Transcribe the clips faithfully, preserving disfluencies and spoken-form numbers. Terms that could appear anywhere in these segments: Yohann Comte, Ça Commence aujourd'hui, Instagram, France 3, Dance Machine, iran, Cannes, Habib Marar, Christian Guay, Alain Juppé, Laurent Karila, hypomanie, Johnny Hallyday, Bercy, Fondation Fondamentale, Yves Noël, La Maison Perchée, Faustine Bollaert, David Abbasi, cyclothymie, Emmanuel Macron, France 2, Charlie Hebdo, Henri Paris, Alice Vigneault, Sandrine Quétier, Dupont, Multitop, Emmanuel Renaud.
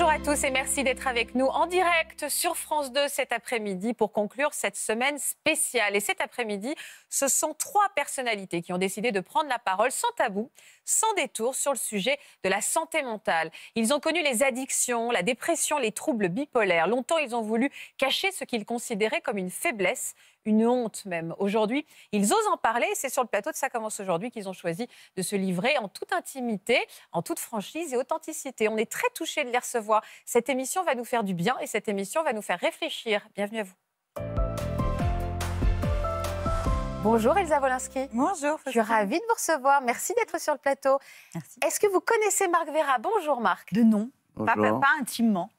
Bonjour à tous et merci d'être avec nous en direct sur France deux cet après-midi pour conclure cette semaine spéciale. Et cet après-midi, ce sont trois personnalités qui ont décidé de prendre la parole sans tabou, sans détour sur le sujet de la santé mentale. Ils ont connu les addictions, la dépression, les troubles bipolaires. Longtemps, ils ont voulu cacher ce qu'ils considéraient comme une faiblesse, une honte même. Aujourd'hui, ils osent en parler. C'est sur le plateau de Ça Commence aujourd'hui qu'ils ont choisi de se livrer en toute intimité, en toute franchise et authenticité. On est très touchés de les recevoir. Cette émission va nous faire du bien et cette émission va nous faire réfléchir. Bienvenue à vous. Bonjour Elsa Wolinski. Bonjour. Je suis ravie de vous recevoir. Merci d'être sur le plateau. Merci. Est-ce que vous connaissez Marc Veyrat? Bonjour Marc. De nom. Pas, pas, pas intimement.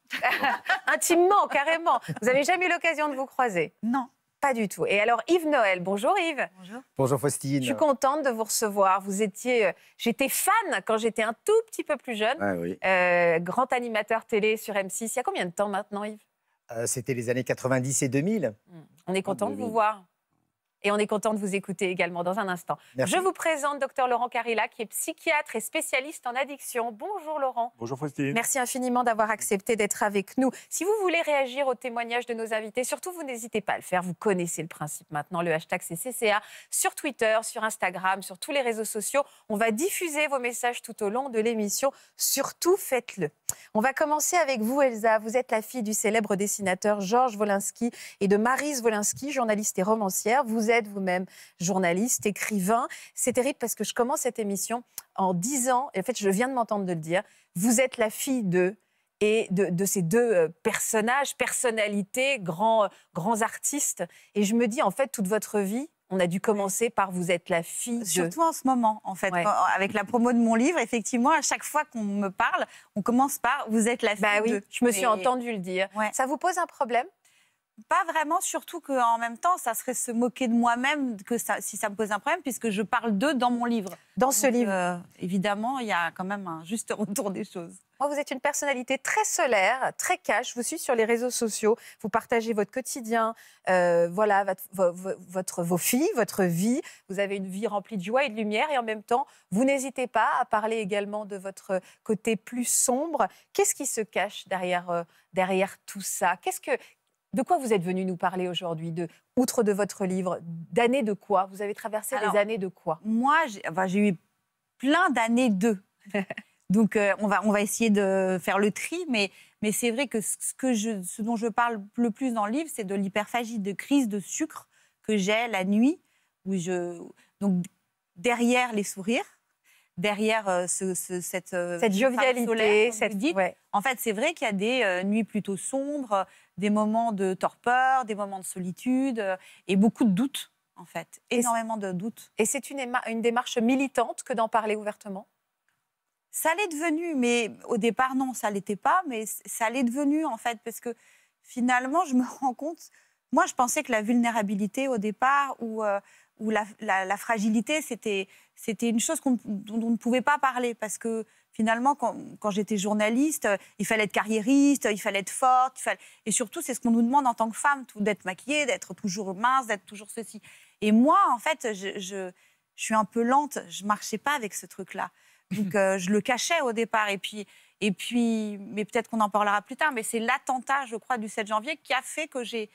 Intimement, carrément. Vous n'avez jamais eu l'occasion de vous croiser? Non. Pas du tout. Et alors Yves Noël, bonjour Yves. Bonjour. Bonjour Faustine. Je suis contente de vous recevoir. Vous étiez, j'étais fan quand j'étais un tout petit peu plus jeune. Ah oui. Euh, grand animateur télé sur M six. Il y a combien de temps maintenant Yves? euh, C'était les années quatre-vingt-dix et deux mille. On est content de vous voir. Et on est content de vous écouter également dans un instant. Merci. Je vous présente docteur Laurent Karila, qui est psychiatre et spécialiste en addiction. Bonjour Laurent. Bonjour Faustine. Merci infiniment d'avoir accepté d'être avec nous. Si vous voulez réagir au témoignage de nos invités, surtout vous n'hésitez pas à le faire. Vous connaissez le principe maintenant. Le hashtag c'est C C A sur Twitter, sur Instagram, sur tous les réseaux sociaux. On va diffuser vos messages tout au long de l'émission. Surtout faites-le. On va commencer avec vous Elsa. Vous êtes la fille du célèbre dessinateur Georges Wolinski et de Marise Wolinski, journaliste et romancière. Vous Vous êtes vous-même journaliste, écrivain. C'est terrible parce que je commence cette émission en disant, et en fait je viens de m'entendre de le dire, vous êtes la fille de, et de, de ces deux personnages, personnalités, grands, grands artistes. Et je me dis en fait toute votre vie, on a dû commencer par vous êtes la fille de... Surtout en ce moment, en fait. Ouais. Avec la promo de mon livre, effectivement, à chaque fois qu'on me parle, on commence par vous êtes la fille bah oui, de... Je me suis et... entendue le dire. Ouais. Ça vous pose un problème ? Pas vraiment, surtout qu'en même temps, ça serait se moquer de moi-même que ça, si ça me pose un problème, puisque je parle d'eux dans mon livre. Dans ce Donc, livre euh, évidemment, il y a quand même un juste retour des choses. Moi, vous êtes une personnalité très solaire, très cash. Je vous suis sur les réseaux sociaux. Vous partagez votre quotidien, euh, voilà, votre, votre, vos filles, votre vie. Vous avez une vie remplie de joie et de lumière. Et en même temps, vous n'hésitez pas à parler également de votre côté plus sombre. Qu'est-ce qui se cache derrière, euh, derrière tout ça? Qu'est-ce que... De quoi vous êtes venu nous parler aujourd'hui, de, outre de votre livre, d'années de quoi? Vous avez traversé Alors, les années de quoi? Moi, j'ai enfin, eu plein d'années d'eux. Donc, euh, on, va, on va essayer de faire le tri, mais, mais c'est vrai que, ce, que je, ce dont je parle le plus dans le livre, c'est de l'hyperphagie, de crise de sucre que j'ai la nuit. Où je, donc, derrière les sourires, derrière euh, ce, ce, cette, euh, cette jovialité, solaire, cette... Dites, ouais. En fait, c'est vrai qu'il y a des euh, nuits plutôt sombres, euh, des moments de torpeur, des moments de solitude euh, et beaucoup de doutes, en fait. Énormément de doutes. Et c'est une, une démarche militante que d'en parler ouvertement? Ça l'est devenu, mais au départ, non, ça ne l'était pas, mais ça l'est devenu, en fait, parce que finalement, je me rends compte... Moi, je pensais que la vulnérabilité, au départ, ou... où la, la, la fragilité, c'était une chose qu'on, dont on ne pouvait pas parler. Parce que finalement, quand, quand j'étais journaliste, il fallait être carriériste, il fallait être forte. Il fallait... Et surtout, c'est ce qu'on nous demande en tant que femme, d'être maquillée, d'être toujours mince, d'être toujours ceci. Et moi, en fait, je, je, je suis un peu lente. Je ne marchais pas avec ce truc-là. Donc, euh, je le cachais au départ. Et puis, et puis, mais peut-être qu'on en parlera plus tard, mais c'est l'attentat, je crois, du sept janvier qui a fait que j'ai...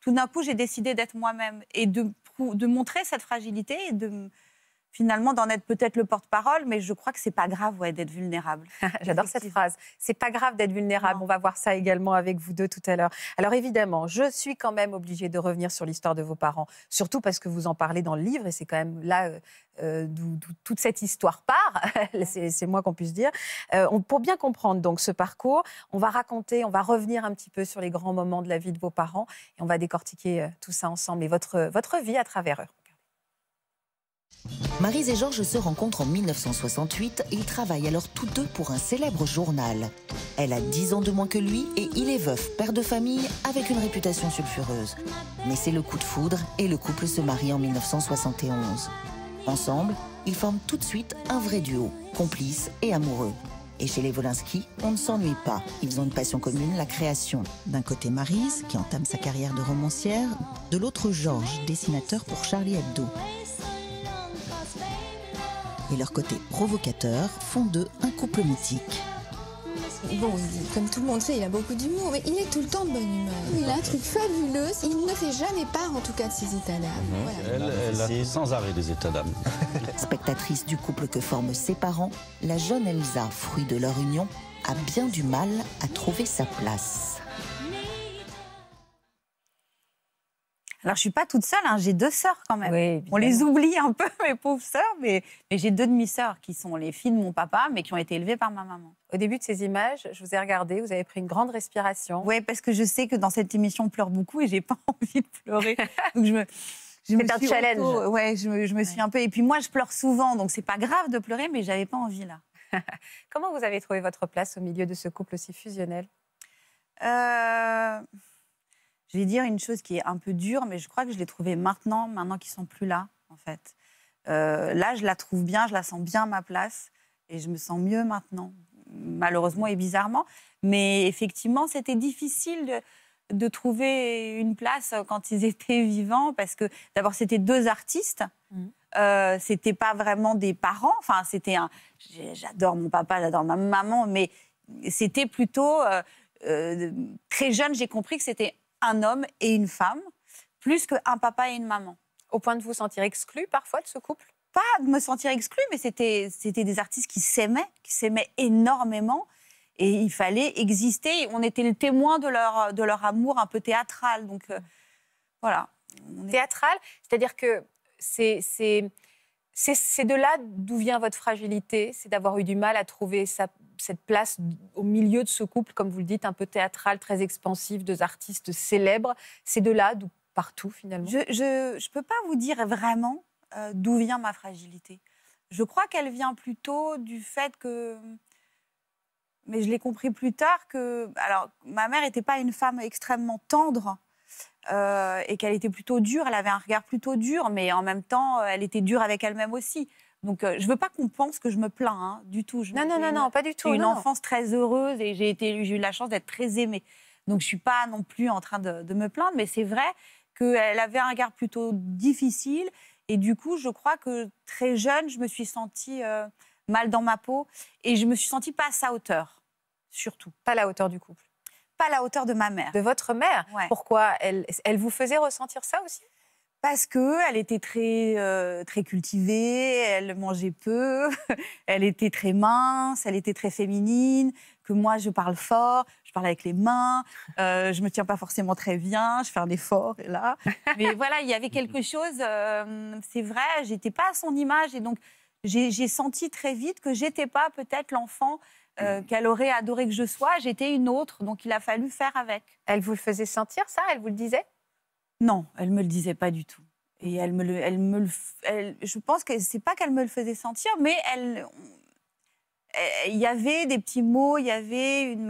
Tout d'un coup, j'ai décidé d'être moi-même et de, de montrer cette fragilité et de, finalement d'en être peut-être le porte-parole, mais je crois que c'est pas grave ouais, d'être vulnérable. J'adore cette phrase. C'est pas grave d'être vulnérable. Non. On va voir ça également avec vous deux tout à l'heure. Alors évidemment, je suis quand même obligée de revenir sur l'histoire de vos parents, surtout parce que vous en parlez dans le livre et c'est quand même là euh, d'où toute cette histoire part. C'est moi qu'on puisse dire. Euh, on, pour bien comprendre donc ce parcours, on va raconter, on va revenir un petit peu sur les grands moments de la vie de vos parents et on va décortiquer euh, tout ça ensemble et votre, votre vie à travers eux. Marise et Georges se rencontrent en mille neuf cent soixante-huit. Ils travaillent alors tous deux pour un célèbre journal. Elle a dix ans de moins que lui et il est veuf, père de famille, avec une réputation sulfureuse. Mais c'est le coup de foudre et le couple se marie en mille neuf cent soixante et onze. Ensemble, ils forment tout de suite un vrai duo, complice et amoureux. Et chez les Wolinski, on ne s'ennuie pas. Ils ont une passion commune, la création. D'un côté Marise, qui entame sa carrière de romancière, de l'autre Georges, dessinateur pour Charlie Hebdo. Et leur côté provocateur font d'eux un couple mythique. bon, comme tout le monde sait, il a beaucoup d'humour, mais il est tout le temps de bonne humeur. Il a un truc fabuleux, il ne fait jamais part en tout cas de ses états d'âme. Voilà. Elle, elle a sans arrêt des états d'âme. Spectatrice du couple que forment ses parents, la jeune Elsa, fruit de leur union, a bien du mal à trouver sa place. Alors, je ne suis pas toute seule, hein, j'ai deux sœurs quand même. Oui, on les oublie un peu, mes pauvres sœurs, mais, mais j'ai deux demi-sœurs qui sont les filles de mon papa, mais qui ont été élevées par ma maman. Au début de ces images, je vous ai regardé, vous avez pris une grande respiration. Oui, parce que je sais que dans cette émission, on pleure beaucoup et je n'ai pas envie de pleurer. Donc, je me... C'est un challenge. Auto, ouais, je me, je me ouais. suis un peu... Et puis moi, je pleure souvent, donc c'est pas grave de pleurer, mais j'avais pas envie, là. Comment vous avez trouvé votre place au milieu de ce couple aussi fusionnel? euh... Je vais dire une chose qui est un peu dure, mais je crois que je l'ai trouvée maintenant, maintenant qu'ils sont plus là, en fait. Euh, là, je la trouve bien, je la sens bien à ma place, et je me sens mieux maintenant, malheureusement et bizarrement. Mais effectivement, c'était difficile... de... de trouver une place quand ils étaient vivants, parce que d'abord c'était deux artistes, mmh. euh, c'était pas vraiment des parents, enfin c'était un... J'adore mon papa, j'adore ma maman, mais c'était plutôt... Euh, euh, très jeune, j'ai compris que c'était un homme et une femme, plus qu'un papa et une maman. Au point de vous sentir exclue parfois de ce couple? Pas de me sentir exclue, mais c'était des artistes qui s'aimaient, qui s'aimaient énormément. Et il fallait exister. On était le témoin de leur, de leur amour un peu théâtral. Donc, euh, voilà. Est... Théâtral, c'est-à-dire que c'est de là d'où vient votre fragilité, c'est d'avoir eu du mal à trouver sa, cette place au milieu de ce couple, comme vous le dites, un peu théâtral, très expansif, deux artistes célèbres. C'est de là d'où partout, finalement. Je ne peux pas vous dire vraiment euh, d'où vient ma fragilité. Je crois qu'elle vient plutôt du fait que... Mais je l'ai compris plus tard que... Alors, ma mère n'était pas une femme extrêmement tendre euh, et qu'elle était plutôt dure. Elle avait un regard plutôt dur, mais en même temps, elle était dure avec elle-même aussi. Donc, euh, je ne veux pas qu'on pense que je me plains, hein, du tout. Je non, non, non, une, non, pas du tout. J'ai une non. enfance très heureuse et j'ai eu la chance d'être très aimée. Donc, je ne suis pas non plus en train de, de me plaindre, mais c'est vrai qu'elle avait un regard plutôt difficile. Et du coup, je crois que très jeune, je me suis sentie euh, mal dans ma peau et je ne me suis sentie pas à sa hauteur. Surtout. Pas à la hauteur du couple. Pas à la hauteur de ma mère. De votre mère, ouais. Pourquoi elle, elle vous faisait ressentir ça aussi? Parce qu'elle était très, euh, très cultivée, elle mangeait peu, elle était très mince, elle était très féminine, que moi je parle fort, je parle avec les mains, euh, je ne me tiens pas forcément très bien, je fais un effort, et là. Mais voilà, il y avait quelque chose, euh, c'est vrai, je n'étais pas à son image, et donc j'ai senti très vite que je n'étais pas peut-être l'enfant... Euh, qu'elle aurait adoré que je sois, j'étais une autre, donc il a fallu faire avec. Elle vous le faisait sentir, ça? Elle vous le disait? Non, elle ne me le disait pas du tout. Et elle me le, elle me le, elle, je pense que c'est pas qu'elle me le faisait sentir, mais elle, il y avait des petits mots, il y avait, une,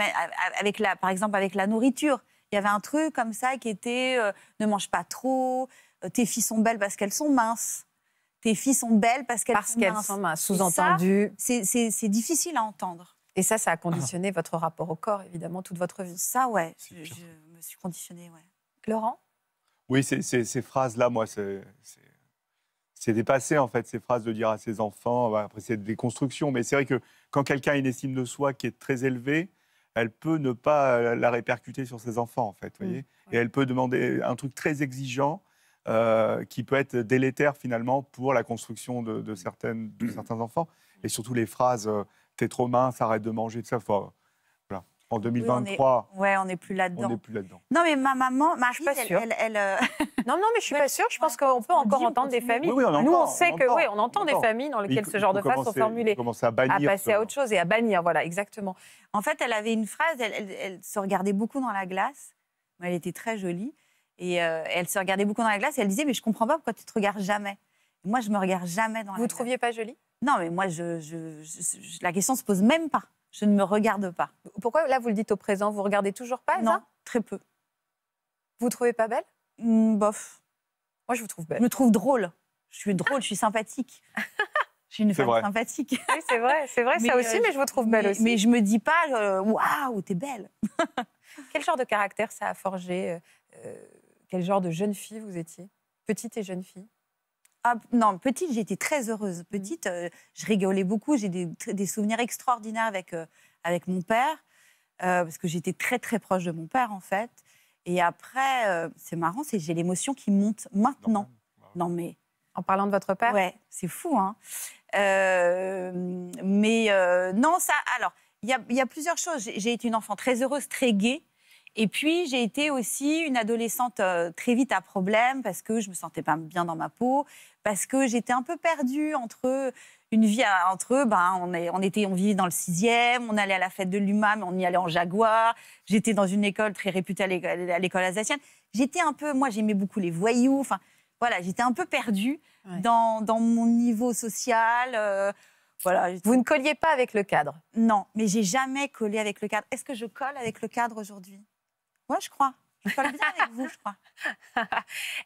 avec la, par exemple avec la nourriture, il y avait un truc comme ça qui était euh, « ne mange pas trop euh, »,« tes filles sont belles parce qu'elles sont minces ». « Tes filles sont belles parce qu'elles sont, qu sont minces ». Sous-entendu. C'est difficile à entendre. Et ça, ça a conditionné ah. votre rapport au corps, évidemment, toute votre vie. Ça, ouais, je, je me suis conditionnée, ouais. Laurent? Oui, c est, c est, ces phrases-là, moi, c'est dépassé, en fait, ces phrases de dire à ses enfants. Après, c'est des constructions, mais c'est vrai que quand quelqu'un a une estime de soi qui est très élevée, elle peut ne pas la répercuter sur ses enfants, en fait, vous mmh, voyez ouais. Et elle peut demander un truc très exigeant euh, qui peut être délétère, finalement, pour la construction de, de, certaines, de mmh. certains enfants. Et surtout, les phrases... Euh, t'es trop mince, arrête de manger, tout ça. Faut... Voilà. En deux mille vingt-trois, oui, on est... Ouais, on n'est plus là-dedans. Là non, mais ma maman, Marie, je suis pas sûre. Elle, elle, elle... non, non, mais je suis pas sûre. Je pense ouais, qu'on peut encore entendre des familles. Oui, oui, on Nous, entend, on sait on que, entend, oui, on entend on des entend. familles dans lesquelles il, ce genre de phrases sont formulées. À, bannir, à passer à autre chose et à bannir, voilà, exactement. En fait, elle avait une phrase. Elle, elle, elle se regardait beaucoup dans la glace. Elle était très jolie et euh, elle se regardait beaucoup dans la glace. Et elle disait, mais je comprends pas pourquoi tu te regardes jamais. Et moi, je me regarde jamais dans la glace. Vous trouviez pas jolie? Non, mais moi, je, je, je, je, la question ne se pose même pas. Je ne me regarde pas. Pourquoi, là, vous le dites au présent, vous ne regardez toujours pas? Non, très peu. Vous ne trouvez pas belle? mmh, Bof. Moi, je vous trouve belle. Je me trouve drôle. Je suis drôle, je suis sympathique. Je suis une femme vrai. sympathique. Oui, c'est vrai, c'est vrai ça aussi, euh, mais je vous trouve belle mais, aussi. Mais je ne me dis pas, waouh, wow, t'es belle. Quel genre de caractère ça a forgé? euh, Quel genre de jeune fille vous étiez? Petite et jeune fille? Ah, non, petite, j'étais très heureuse. Petite, euh, je rigolais beaucoup. J'ai des, des souvenirs extraordinaires avec, euh, avec mon père. euh, parce que j'étais très très proche de mon père en fait. Et après, euh, c'est marrant, c'est j'ai l'émotion qui monte maintenant. Non mais en parlant de votre père, ouais, c'est fou, hein. Euh, mais euh, non, ça. Alors, il y, y a plusieurs choses. J'ai été une enfant très heureuse, très gaie. Et puis, j'ai été aussi une adolescente euh, très vite à problème parce que je me sentais pas bien dans ma peau, parce que j'étais un peu perdue entre une vie à, entre ben on est, on était on vivait dans le sixième, on allait à la fête de l'U M A, mais on y allait en Jaguar. J'étais dans une école très réputée à l'école alsacienne. J'étais un peu, moi, j'aimais beaucoup les voyous. Enfin, voilà, j'étais un peu perdue ouais. dans, dans mon niveau social. Euh, Voilà, vous ne colliez pas avec le cadre. Non, mais j'ai jamais collé avec le cadre. Est-ce que je colle avec le cadre aujourd'hui? Moi, je crois. Je colle bien avec vous, je crois.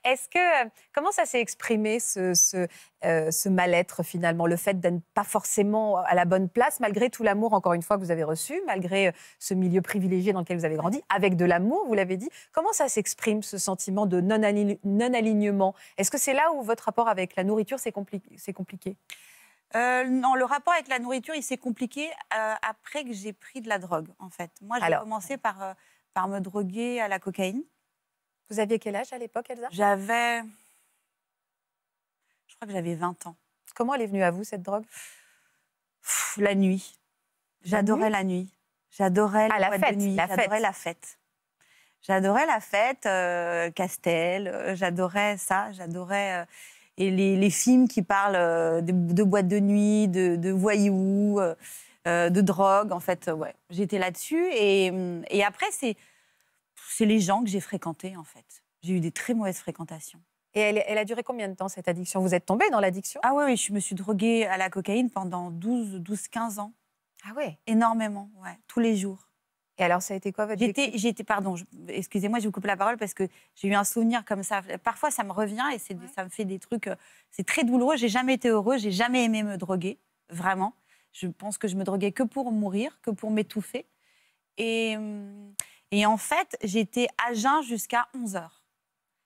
Est-ce que comment ça s'est exprimé ce, ce, euh, ce mal-être finalement, le fait d'être pas forcément à la bonne place, malgré tout l'amour encore une fois que vous avez reçu, malgré ce milieu privilégié dans lequel vous avez grandi, avec de l'amour, vous l'avez dit. Comment ça s'exprime ce sentiment de non-alignement? Est-ce que c'est là où votre rapport avec la nourriture c'est compliqué, c'est compliqué? Euh, non, le rapport avec la nourriture, il s'est compliqué euh, après que j'ai pris de la drogue, en fait. Moi, j'ai commencé par, euh, par me droguer à la cocaïne. Vous aviez quel âge à l'époque, Elsa? J'avais... Je crois que j'avais vingt ans. Comment elle est venue à vous, cette drogue? Pff, La nuit. J'adorais la nuit. J'adorais la, la fête de nuit. J'adorais la fête. J'adorais la fête, euh, Castel, euh, j'adorais ça, j'adorais... Euh... Et les, les films qui parlent de, de boîtes de nuit, de, de voyous, euh, de drogue, en fait, ouais. J'étais là-dessus. Et, et après, c'est les gens que j'ai fréquentés, en fait. J'ai eu des très mauvaises fréquentations. Et elle, elle a duré combien de temps, cette addiction? Vous êtes tombée dans l'addiction? Ah oui, ouais, je me suis droguée à la cocaïne pendant douze, douze, quinze ans. Ah oui? Énormément, ouais, tous les jours. Et alors, ça a été quoi votre... J'étais, pardon, excusez-moi, je vous coupe la parole parce que j'ai eu un souvenir comme ça. Parfois, ça me revient et ouais. ça me fait des trucs... C'est très douloureux, j'ai jamais été heureuse, j'ai jamais aimé me droguer, vraiment. Je pense que je me droguais que pour mourir, que pour m'étouffer. Et, et en fait, j'étais à jeun jusqu'à onze heures.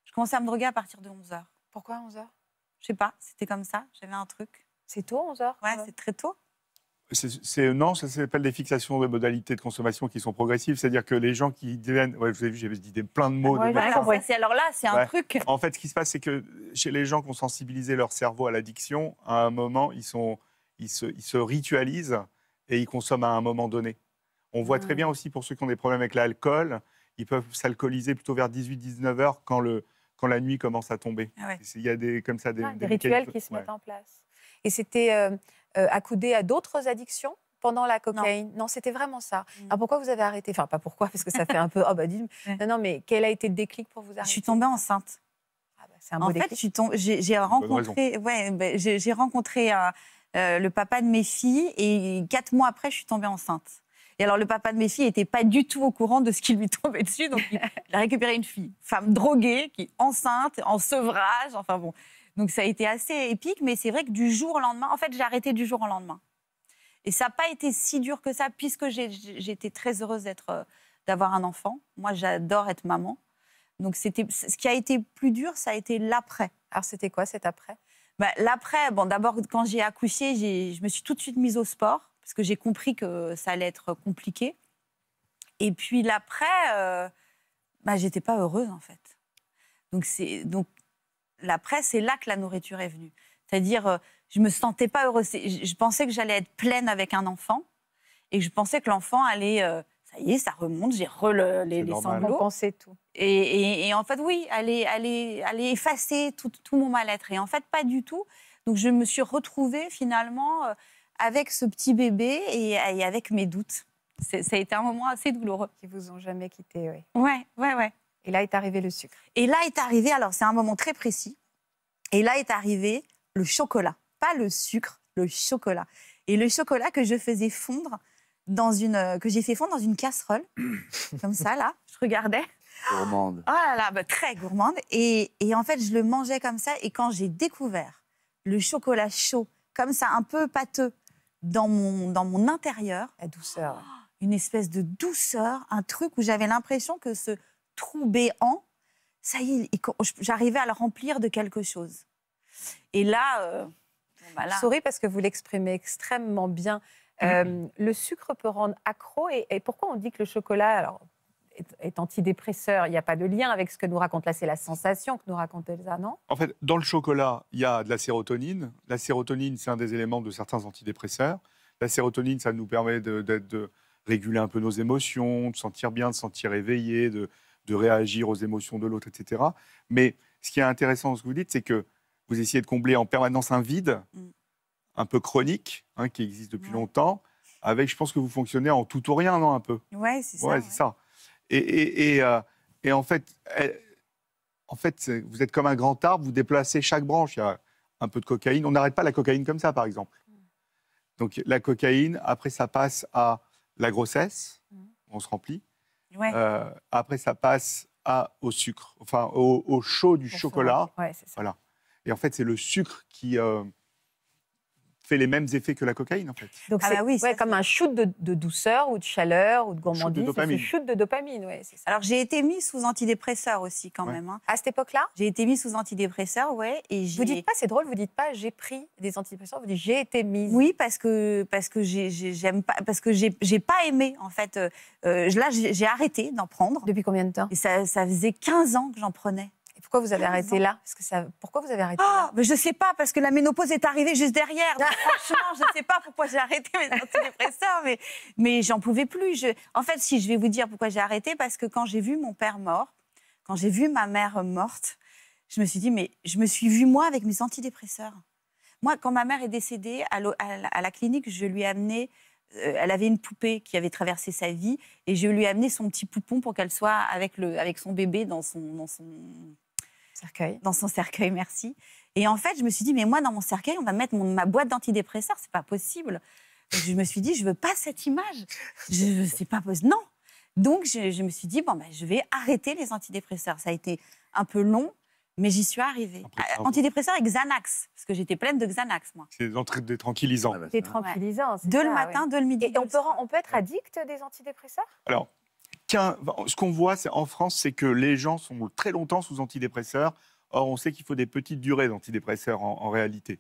Je commençais à me droguer à partir de onze heures. Pourquoi onze heures? Je sais pas, c'était comme ça, j'avais un truc. C'est tôt, onze heures? Ouais, ouais. C'est très tôt. C'est, non, ça s'appelle des fixations de modalités de consommation qui sont progressives. C'est-à-dire que les gens qui deviennent... Ouais, vous avez vu, j'ai dit plein de mots. Ouais, de alors, ouais, alors là, c'est un ouais. truc... En fait, ce qui se passe, c'est que chez les gens qui ont sensibilisé leur cerveau à l'addiction, à un moment, ils, sont, ils, se, ils se ritualisent et ils consomment à un moment donné. On voit mmh. très bien aussi, pour ceux qui ont des problèmes avec l'alcool, ils peuvent s'alcooliser plutôt vers dix-huit à dix-neuf heures quand, le, quand la nuit commence à tomber. Ah ouais. Il y a des, comme ça, des, ah, des, des rituels qui se ouais. mettent en place. Et c'était... Euh... Euh, accoudé à d'autres addictions pendant la cocaïne? Non, non, c'était vraiment ça. Mmh. Alors pourquoi vous avez arrêté? Enfin, pas pourquoi, parce que ça fait un peu... Oh, bah, dis ouais. Non, non, mais quel a été le déclic pour vous arrêter? Je suis tombée enceinte. Ah, bah, c'est un beau déclic. En fait, j'ai tomb... rencontré, ouais, bah, j'ai rencontré euh, euh, le papa de mes filles et quatre mois après, je suis tombée enceinte. Et alors, le papa de mes filles n'était pas du tout au courant de ce qui lui tombait dessus, donc il a récupéré une fille, femme droguée, qui est enceinte, en sevrage, enfin bon... Donc ça a été assez épique, mais c'est vrai que du jour au lendemain, en fait, j'ai arrêté du jour au lendemain. Et ça n'a pas été si dur que ça, puisque j'étais très heureuse d'être, d'avoir un enfant. Moi, j'adore être maman. Donc c'était, ce qui a été plus dur, ça a été l'après. Alors c'était quoi cet après? Ben, l'après, bon, d'abord, quand j'ai accouché, j'ai, je me suis tout de suite mise au sport, parce que j'ai compris que ça allait être compliqué. Et puis l'après, euh, ben, j'étais pas heureuse, en fait. Donc c'est... Donc, l'après, c'est là que la nourriture est venue. C'est-à-dire, euh, je ne me sentais pas heureuse. Je, je pensais que j'allais être pleine avec un enfant et je pensais que l'enfant allait... Euh, ça y est, ça remonte, j'ai re le, les, les sanglots. Compenser tout. Et, et, et en fait, oui, aller, aller, aller effacer tout, tout mon mal-être. Et en fait, pas du tout. Donc, je me suis retrouvée, finalement, euh, avec ce petit bébé et, et avec mes doutes. Ça a été un moment assez douloureux. Qui vous ont jamais quitté, oui. Oui, oui, oui. Et là est arrivé le sucre. Et là est arrivé, alors c'est un moment très précis, et là est arrivé le chocolat. Pas le sucre, le chocolat. Et le chocolat que je faisais fondre dans une... que j'ai fait fondre dans une casserole, comme ça, là, je regardais. Gourmande. Oh là là, bah, très gourmande. Et, et en fait, je le mangeais comme ça, et quand j'ai découvert le chocolat chaud, comme ça, un peu pâteux, dans mon, dans mon intérieur... La douceur. Oh, une espèce de douceur, un truc où j'avais l'impression que ce... trou béant, ça y est, j'arrivais à le remplir de quelque chose. Et là, euh, voilà. Je souris parce que vous l'exprimez extrêmement bien. Euh, mmh. Le sucre peut rendre accro. Et, et pourquoi on dit que le chocolat alors, est, est antidépresseur? Il n'y a pas de lien avec ce que nous raconte là. C'est la sensation que nous raconte Elsa, non? En fait, dans le chocolat, il y a de la sérotonine. La sérotonine, c'est un des éléments de certains antidépresseurs. La sérotonine, ça nous permet de, de, de réguler un peu nos émotions, de sentir bien, de sentir éveillé, de, de réagir aux émotions de l'autre, et cetera. Mais ce qui est intéressant dans ce que vous dites, c'est que vous essayez de combler en permanence un vide mmh. un peu chronique, hein, qui existe depuis ouais. longtemps, avec, je pense que vous fonctionnez en tout ou rien, non, un peu. Oui, c'est ça. Ouais, ouais. c'est ça. Et, et, et, euh, et en fait, elle, en fait vous êtes comme un grand arbre, vous déplacez chaque branche. Il y a un peu de cocaïne. On n'arrête pas la cocaïne comme ça, par exemple. Donc, la cocaïne, après, ça passe à la grossesse, on se remplit. Ouais. Euh, après, ça passe à, au sucre, enfin, au, au chaud du au chocolat. Ouais, c'est ça. Voilà. Et en fait, c'est le sucre qui... Euh, fait les mêmes effets que la cocaïne, en fait. Donc ah c'est bah oui, ouais, comme un shoot de, de douceur ou de chaleur ou de gourmandise. C'est un shoot de dopamine, ouais, c'est ça. Alors, j'ai été mise sous antidépresseur aussi, quand ouais. même. Hein. À cette époque-là? J'ai été mise sous antidépresseur, oui. Vous dites pas, c'est drôle, vous dites pas, j'ai pris des antidépresseurs, vous dites, j'ai été mise. Oui, parce que, parce que j'ai ai, pas, ai, ai pas aimé, en fait. Euh, là, j'ai arrêté d'en prendre. Depuis combien de temps? Et ça, ça faisait quinze ans que j'en prenais. Pourquoi vous avez arrêté là? Parce que ça... Pourquoi vous avez arrêté oh, là mais je ne sais pas, parce que la ménopause est arrivée juste derrière. Donc, franchement, je ne sais pas pourquoi j'ai arrêté mes antidépresseurs, mais, mais j'en pouvais plus. Je... En fait, si je vais vous dire pourquoi j'ai arrêté, parce que quand j'ai vu mon père mort, quand j'ai vu ma mère morte, je me suis dit, mais je me suis vue moi avec mes antidépresseurs. Moi, quand ma mère est décédée, à, à la clinique, je lui ai amené... Elle avait une poupée qui avait traversé sa vie, et je lui ai amené son petit poupon pour qu'elle soit avec, le... avec son bébé dans son... Dans son... Cercueil. Dans son cercueil, merci. Et en fait, je me suis dit, mais moi, dans mon cercueil, on va mettre mon, ma boîte d'antidépresseurs, c'est pas possible. Je me suis dit, je veux pas cette image. Je, c'est pas possible. Non. Donc, je, je me suis dit, bon, ben, je vais arrêter les antidépresseurs. Ça a été un peu long, mais j'y suis arrivée. Après, antidépresseurs et Xanax, parce que j'étais pleine de Xanax, moi. C'est des tranquillisants. Ah bah, des tranquillisants. De ça, le matin, ouais. de le midi. Et on peut, on peut être addict des antidépresseurs? Alors. Ce qu'on voit en France, c'est que les gens sont très longtemps sous antidépresseurs. Or, on sait qu'il faut des petites durées d'antidépresseurs en, en réalité.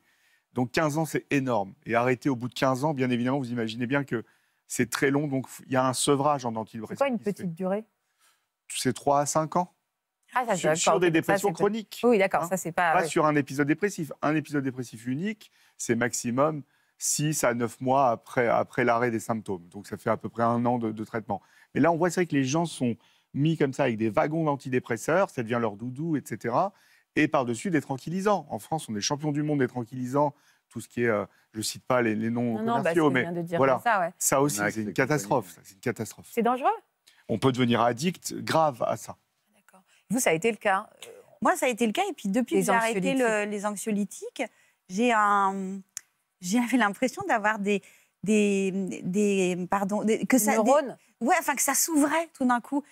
Donc, quinze ans, c'est énorme. Et arrêter au bout de quinze ans, bien évidemment, vous imaginez bien que c'est très long. Donc, il y a un sevrage en antidépresseurs. C'est quoi une petite durée? C'est trois à cinq ans. Ah, ça, sur sur des dépressions ça, chroniques. Oui, d'accord. Hein, ça, c'est pas... Pas oui. sur un épisode dépressif. Un épisode dépressif unique, c'est maximum six à neuf mois après, après l'arrêt des symptômes. Donc, ça fait à peu près un an de, de traitement. Et là, on voit, c'est vrai que les gens sont mis comme ça avec des wagons d'antidépresseurs, ça devient leur doudou, et cetera. Et par-dessus, des tranquillisants. En France, on est champion du monde des tranquillisants. Tout ce qui est, euh, je ne cite pas les, les noms non, commerciaux, bah, mais de voilà, ça, ouais. ça aussi, c'est une catastrophe. C'est une catastrophe. C'est dangereux. On peut devenir addict grave à ça. D'accord. Vous, ça a été le cas. Euh, Moi, ça a été le cas. Et puis, depuis que j'ai arrêté le, les anxiolytiques, j'ai un... j'avais l'impression d'avoir des... Des, des, pardon, des, que ça, neurones des, ouais, enfin que ça s'ouvrait tout d'un coup,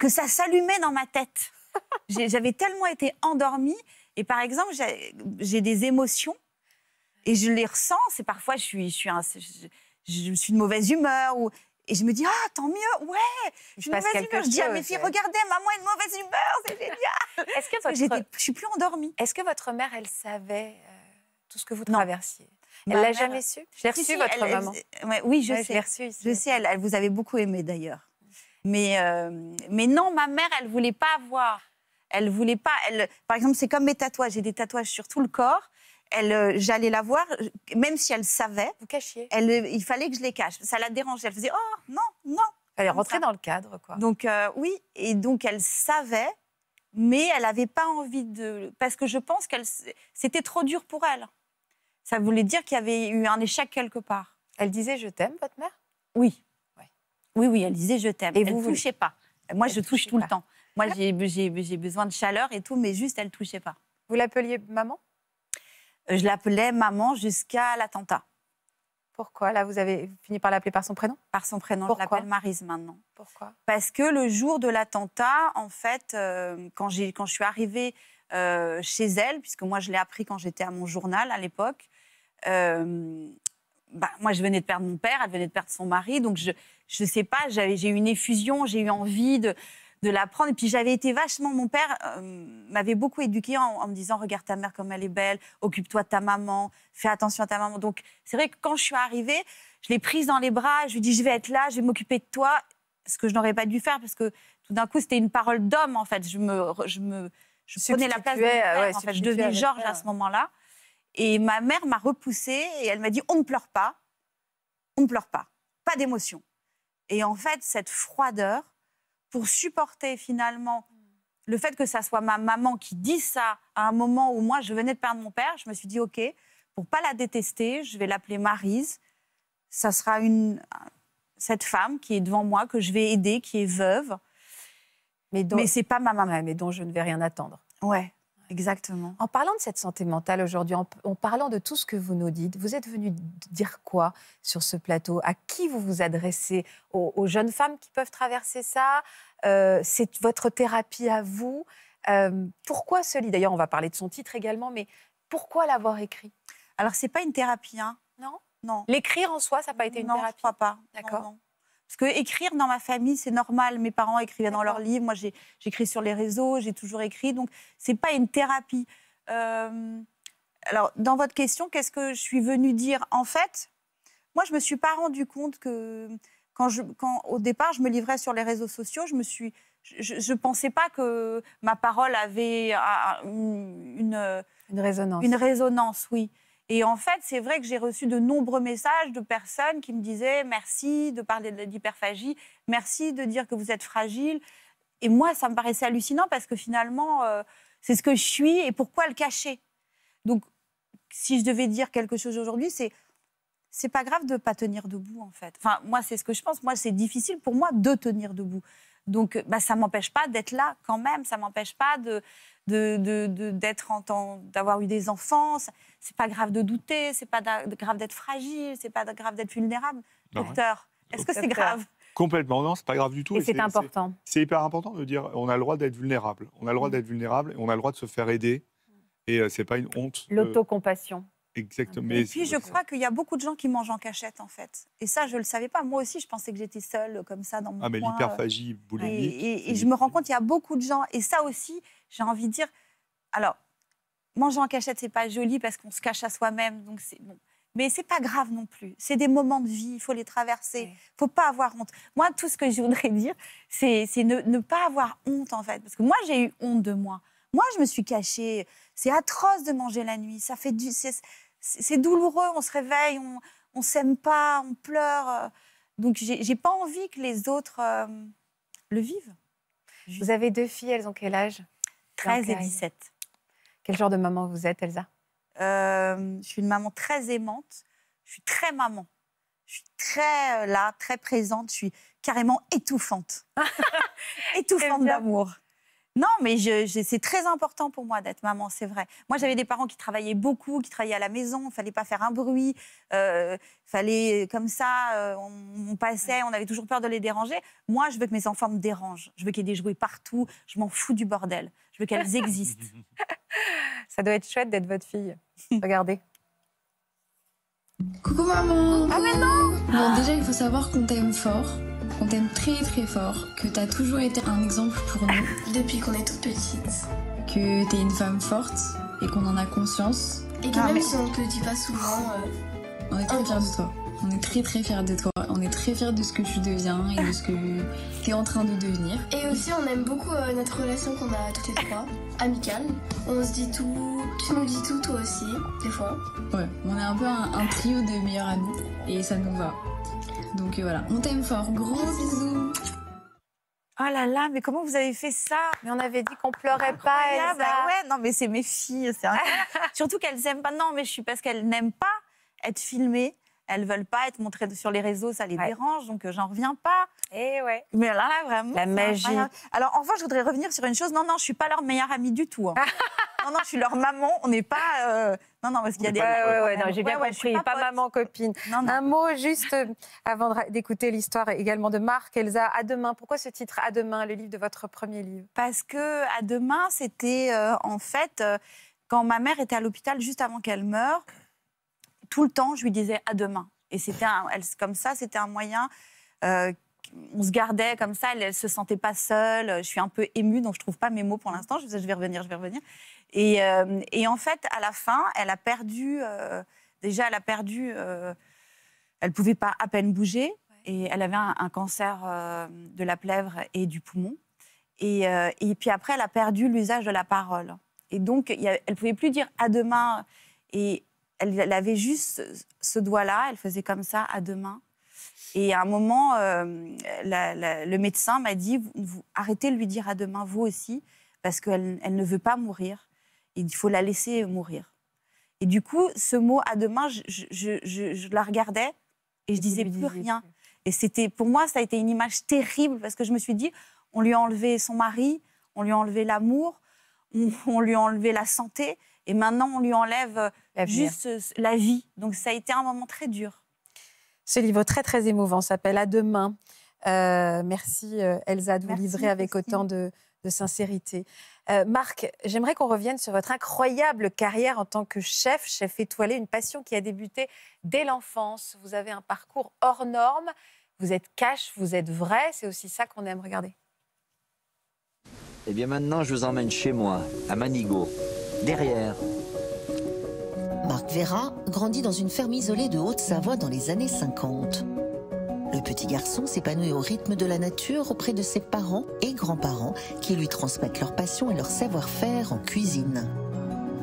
que ça s'allumait dans ma tête. J'avais tellement été endormie, et par exemple, j'ai des émotions, et je les ressens, c'est parfois, je suis, je, suis un, je, je suis de mauvaise humeur, ou, et je me dis, ah, tant mieux, ouais, je suis de mauvaise humeur, chose, je dis à mes filles, regardez, maman est de mauvaise humeur, c'est génial. Est-ce que votre... Je suis plus endormie. Est-ce que votre mère, elle savait euh, tout ce que vous traversiez? Elle ne l'a jamais su? Je l'ai reçue, si, si, votre elle, maman. Elle, ouais, oui, je ouais, sais. Je, reçue ici. Je sais, elle, elle vous avait beaucoup aimé, d'ailleurs. Mais, euh, mais non, ma mère, elle ne voulait pas voir. Elle voulait pas... Elle, par exemple, c'est comme mes tatouages. J'ai des tatouages sur tout le corps. Euh, J'allais la voir, même si elle savait. Vous cachiez. Elle, il fallait que je les cache. Ça la dérangeait. Elle faisait, oh, non, non. Elle est rentrée dans le cadre, quoi. Donc, euh, oui. Et donc, elle savait, mais elle n'avait pas envie de... Parce que je pense que c'était trop dur pour elle. Ça voulait dire qu'il y avait eu un échec quelque part. Elle disait « je t'aime », votre mère? Oui. Ouais. Oui, oui, elle disait « je t'aime ». Et elle vous ne touchez pas. Moi, elle je touche tout pas. le temps. Moi, j'ai besoin de chaleur et tout, mais juste, elle ne touchait pas. Vous l'appeliez maman? euh, Je l'appelais maman jusqu'à l'attentat. Pourquoi? Là, vous avez fini par l'appeler par son prénom? Par son prénom. Pourquoi? Je l'appelle Marise maintenant. Pourquoi? Parce que le jour de l'attentat, en fait, euh, quand, quand je suis arrivée euh, chez elle, puisque moi, je l'ai appris quand j'étais à mon journal à l'époque, Euh, bah, moi, je venais de perdre mon père, elle venait de perdre son mari, donc je ne sais pas, j'ai eu une effusion, j'ai eu envie de, de la prendre. Et puis j'avais été vachement, mon père euh, m'avait beaucoup éduquée en, en me disant « regarde ta mère comme elle est belle, occupe-toi de ta maman, fais attention à ta maman ». Donc c'est vrai que quand je suis arrivée, Je l'ai prise dans les bras, je lui ai dit je vais être là, je vais m'occuper de toi, ce que je n'aurais pas dû faire parce que tout d'un coup c'était une parole d'homme en fait. Je me, je me, je prenais la place de père, ouais, en fait. Je devenais Georges à ce moment-là. Et ma mère m'a repoussée et elle m'a dit on ne pleure pas, on ne pleure pas, pas d'émotion. Et en fait cette froideur pour supporter finalement le fait que ça soit ma maman qui dit ça à un moment où moi je venais de perdre mon père, je me suis dit ok, pour pas la détester, je vais l'appeler Marise. Ça sera une, cette femme qui est devant moi, que je vais aider, qui est veuve. Mais, mais c'est pas ma maman, mais dont je ne vais rien attendre. Ouais, exactement. En parlant de cette santé mentale aujourd'hui, en, en parlant de tout ce que vous nous dites, vous êtes venue dire quoi sur ce plateau? À qui vous vous adressez? Aux, aux jeunes femmes qui peuvent traverser ça? euh, C'est votre thérapie à vous? euh, Pourquoi ce livre? D'ailleurs, on va parler de son titre également, mais pourquoi l'avoir écrit? Alors, c'est pas une thérapie, hein? Non. Non. L'écrire en soi, ça n'a pas été une non, thérapie? Non, je crois pas. D'accord. Parce que écrire dans ma famille, c'est normal. Mes parents écrivaient dans leurs livres. Moi, j'écris sur les réseaux, j'ai toujours écrit. Donc, c'est pas une thérapie. Euh... Alors, dans votre question, qu'est-ce que je suis venue dire? En fait, moi, je me suis pas rendu compte que quand, je, quand au départ, je me livrais sur les réseaux sociaux, je me suis, je ne pensais pas que ma parole avait une, une résonance. Une résonance, oui. Et en fait, c'est vrai que j'ai reçu de nombreux messages de personnes qui me disaient « Merci de parler de l'hyperphagie, merci de dire que vous êtes fragile ». Et moi, ça me paraissait hallucinant parce que finalement, euh, c'est ce que je suis et pourquoi le cacher? Donc, si je devais dire quelque chose aujourd'hui, c'est « C'est pas grave de ne pas tenir debout, en fait ». Enfin, moi, c'est ce que je pense. Moi, c'est difficile pour moi de tenir debout. Donc, bah, ça ne m'empêche pas d'être là quand même. Ça ne m'empêche pas de... De, de, de, d'être en temps, d'avoir eu des enfants, c'est pas grave de douter, c'est pas de, de grave d'être fragile, c'est pas de, grave d'être vulnérable. Ben docteur, ouais. Est-ce que c'est grave? Complètement, non, c'est pas grave du tout. Et, et c'est important. C'est hyper important de dire, on a le droit d'être vulnérable, on a le droit mmh. d'être vulnérable, et on a le droit de se faire aider, et euh, c'est pas une honte. L'autocompassion. Euh, exactement. Et puis je crois qu'il y a beaucoup de gens qui mangent en cachette en fait, et ça je le savais pas, moi aussi je pensais que j'étais seule comme ça dans mon ah, mais coin. L'hyperphagie boulimique. Et, et, et je me rends compte qu'il y a beaucoup de gens, et ça aussi, j'ai envie de dire, alors, manger en cachette, c'est pas joli parce qu'on se cache à soi-même, donc c'est bon. Mais c'est pas grave non plus. C'est des moments de vie, il faut les traverser. Il oui. ne faut pas avoir honte. Moi, tout ce que je voudrais dire, c'est ne, ne pas avoir honte, en fait. Parce que moi, j'ai eu honte de moi. Moi, je me suis cachée. C'est atroce de manger la nuit. Ça fait du, c'est douloureux, on se réveille, on ne s'aime pas, on pleure. Donc, j'ai pas envie que les autres euh, le vivent. Vous avez deux filles, elles ont quel âge? treize et dix-sept. Quel genre de maman vous êtes, Elsa? euh, Je suis une maman très aimante. Je suis très maman. Je suis très là, très présente. Je suis carrément étouffante. Étouffante d'amour. Non, mais je, je, c'est très important pour moi d'être maman, c'est vrai. Moi, j'avais des parents qui travaillaient beaucoup, qui travaillaient à la maison. Il ne fallait pas faire un bruit. Euh, fallait, comme ça, euh, on, on passait, on avait toujours peur de les déranger. Moi, je veux que mes enfants me dérangent. Je veux qu'il y ait des jouets partout. Je m'en fous du bordel. Je veux qu'elles existent. Ça doit être chouette d'être votre fille. Regardez. Coucou maman. Ah mais non. Bon, déjà, il faut savoir qu'on t'aime fort. On t'aime très très fort, que t'as toujours été un exemple pour nous depuis qu'on est toute petite, que t'es une femme forte et qu'on en a conscience. Et que ah, même mais... si on te le dit pas souvent, euh... on est très fiers de toi. On est très très fiers de toi. On est très fiers de ce que tu deviens et de ce que t'es en train de devenir. Et aussi, on aime beaucoup euh, notre relation qu'on a toutes les trois, amicale. On se dit tout, tu nous dis tout, toi aussi, des fois. Ouais, on est un peu un, un trio de meilleurs amis et ça nous va. Donc euh, voilà, on t'aime fort. Gros bisous. Oh là là, mais comment vous avez fait ça? Mais on avait dit qu'on pleurait pas, Elsa. Bah ouais, non mais c'est mes filles, c'est surtout qu'elles aiment pas. Non mais je suis parce qu'elles n'aiment pas être filmées. Elles veulent pas être montrées sur les réseaux, ça les ouais. dérange, donc euh, j'en reviens pas. Et ouais. Mais là, là vraiment. La magie. Rien. Alors enfin, je voudrais revenir sur une chose. Non non, je suis pas leur meilleure amie du tout. Hein. Non non, je suis leur maman. On n'est pas. Euh... Non non, parce qu'il y a des. Ouais ouais ouais. Non, j'ai bien ouais, ouais, compris. Pas, pas maman copine. Non, non. Un mot juste avant d'écouter l'histoire également de Marc, Elsa. À demain. Pourquoi ce titre À demain, le livre de votre premier livre? Parce que À demain, c'était euh, en fait euh, quand ma mère était à l'hôpital juste avant qu'elle meure. Tout le temps, je lui disais à demain. Et c'était comme ça, c'était un moyen. Euh, on se gardait comme ça, elle ne se sentait pas seule. Je suis un peu émue, donc je ne trouve pas mes mots pour l'instant. Je disais, je vais revenir, je vais revenir. Et, euh, et en fait, à la fin, elle a perdu. Euh, déjà, elle a perdu. Euh, Elle ne pouvait pas à peine bouger. Et elle avait un, un cancer euh, de la plèvre et du poumon. Et, euh, et puis après, elle a perdu l'usage de la parole. Et donc, il y a, elle ne pouvait plus dire « à demain ». Et elle, elle avait juste ce, ce doigt-là, elle faisait comme ça « à demain ». Et à un moment, euh, la, la, le médecin m'a dit vous, vous, « arrêtez de lui dire à demain, vous aussi, parce qu'elle elle ne veut pas mourir. Et il faut la laisser mourir. » Et du coup, ce mot « à demain », je, je, je, je la regardais et je disais plus rien. Et c'était, pour moi, ça a été une image terrible parce que je me suis dit, on lui a enlevé son mari, on lui a enlevé l'amour, on, on lui a enlevé la santé et maintenant on lui enlève juste la vie. Donc ça a été un moment très dur. Ce livre très très émouvant s'appelle « À demain ». Euh, merci Elsa de vous merci, livrer avec merci. autant de, de sincérité. Euh, Marc, j'aimerais qu'on revienne sur votre incroyable carrière en tant que chef, chef étoilé, une passion qui a débuté dès l'enfance. Vous avez un parcours hors norme. Vous êtes cash, vous êtes vrai, c'est aussi ça qu'on aime regarder. Et bien maintenant, je vous emmène chez moi, à Manigod, derrière. Marc Veyrat grandit dans une ferme isolée de Haute-Savoie dans les années cinquante. Le petit garçon s'épanouit au rythme de la nature auprès de ses parents et grands-parents qui lui transmettent leur passion et leur savoir-faire en cuisine.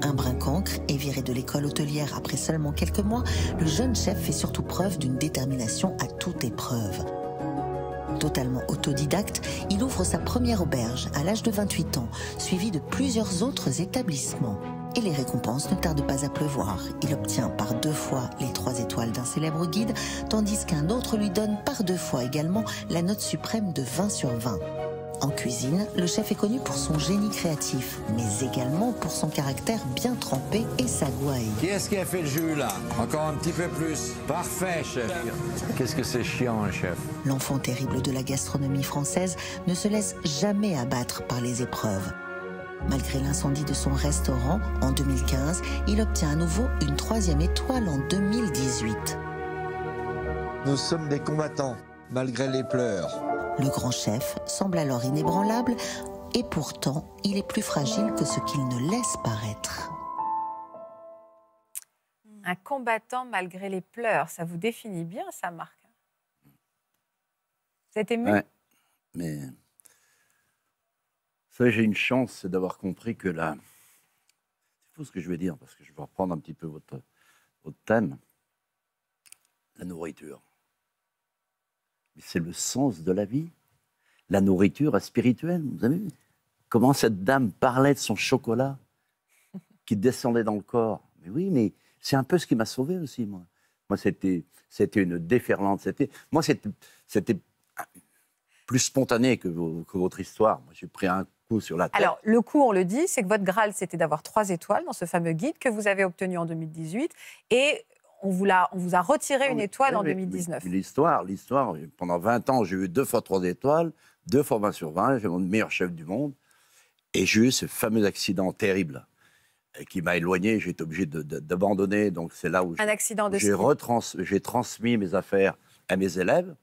Un brin cancre et viré de l'école hôtelière après seulement quelques mois, le jeune chef fait surtout preuve d'une détermination à toute épreuve. Totalement autodidacte, il ouvre sa première auberge à l'âge de vingt-huit ans, suivi de plusieurs autres établissements. Et les récompenses ne tardent pas à pleuvoir. Il obtient par deux fois les trois étoiles d'un célèbre guide, tandis qu'un autre lui donne par deux fois également la note suprême de vingt sur vingt. En cuisine, le chef est connu pour son génie créatif, mais également pour son caractère bien trempé et sa gouaille. Qui est-ce qui a fait le jus, là? Encore un petit peu plus. Parfait, chef. Qu'est-ce que c'est chiant, hein, chef? L'enfant terrible de la gastronomie française ne se laisse jamais abattre par les épreuves. Malgré l'incendie de son restaurant, en deux mille quinze, il obtient à nouveau une troisième étoile en deux mille dix-huit. Nous sommes des combattants, malgré les pleurs. Le grand chef semble alors inébranlable et pourtant, il est plus fragile que ce qu'il ne laisse paraître. Un combattant malgré les pleurs, ça vous définit bien ça, Marc? Vous êtes ému? Ouais, mais... Ça, j'ai une chance, c'est d'avoir compris que la... C'est fou ce que je vais dire, parce que je vais reprendre un petit peu votre, votre thème. La nourriture. C'est le sens de la vie. La nourriture est spirituelle, vous avez vu? Comment cette dame parlait de son chocolat qui descendait dans le corps. Mais oui, mais c'est un peu ce qui m'a sauvé aussi, moi. Moi, c'était une déferlante. Moi, c'était plus spontané que, vos, que votre histoire. Moi, j'ai pris un coup sur la tête. Alors, le coup, on le dit, c'est que votre Graal, c'était d'avoir trois étoiles dans ce fameux guide que vous avez obtenu en deux mille dix-huit. Et... On vous, a, on vous a retiré une étoile mais, en deux mille dix-neuf. L'histoire, l'histoire. Pendant vingt ans, j'ai eu deux fois trois étoiles, deux fois vingt sur vingt, j'ai mon meilleur chef du monde. Et j'ai eu ce fameux accident terrible qui m'a éloigné, j'ai été obligé d'abandonner. Donc c'est là où j'ai transmis mes affaires à mes élèves.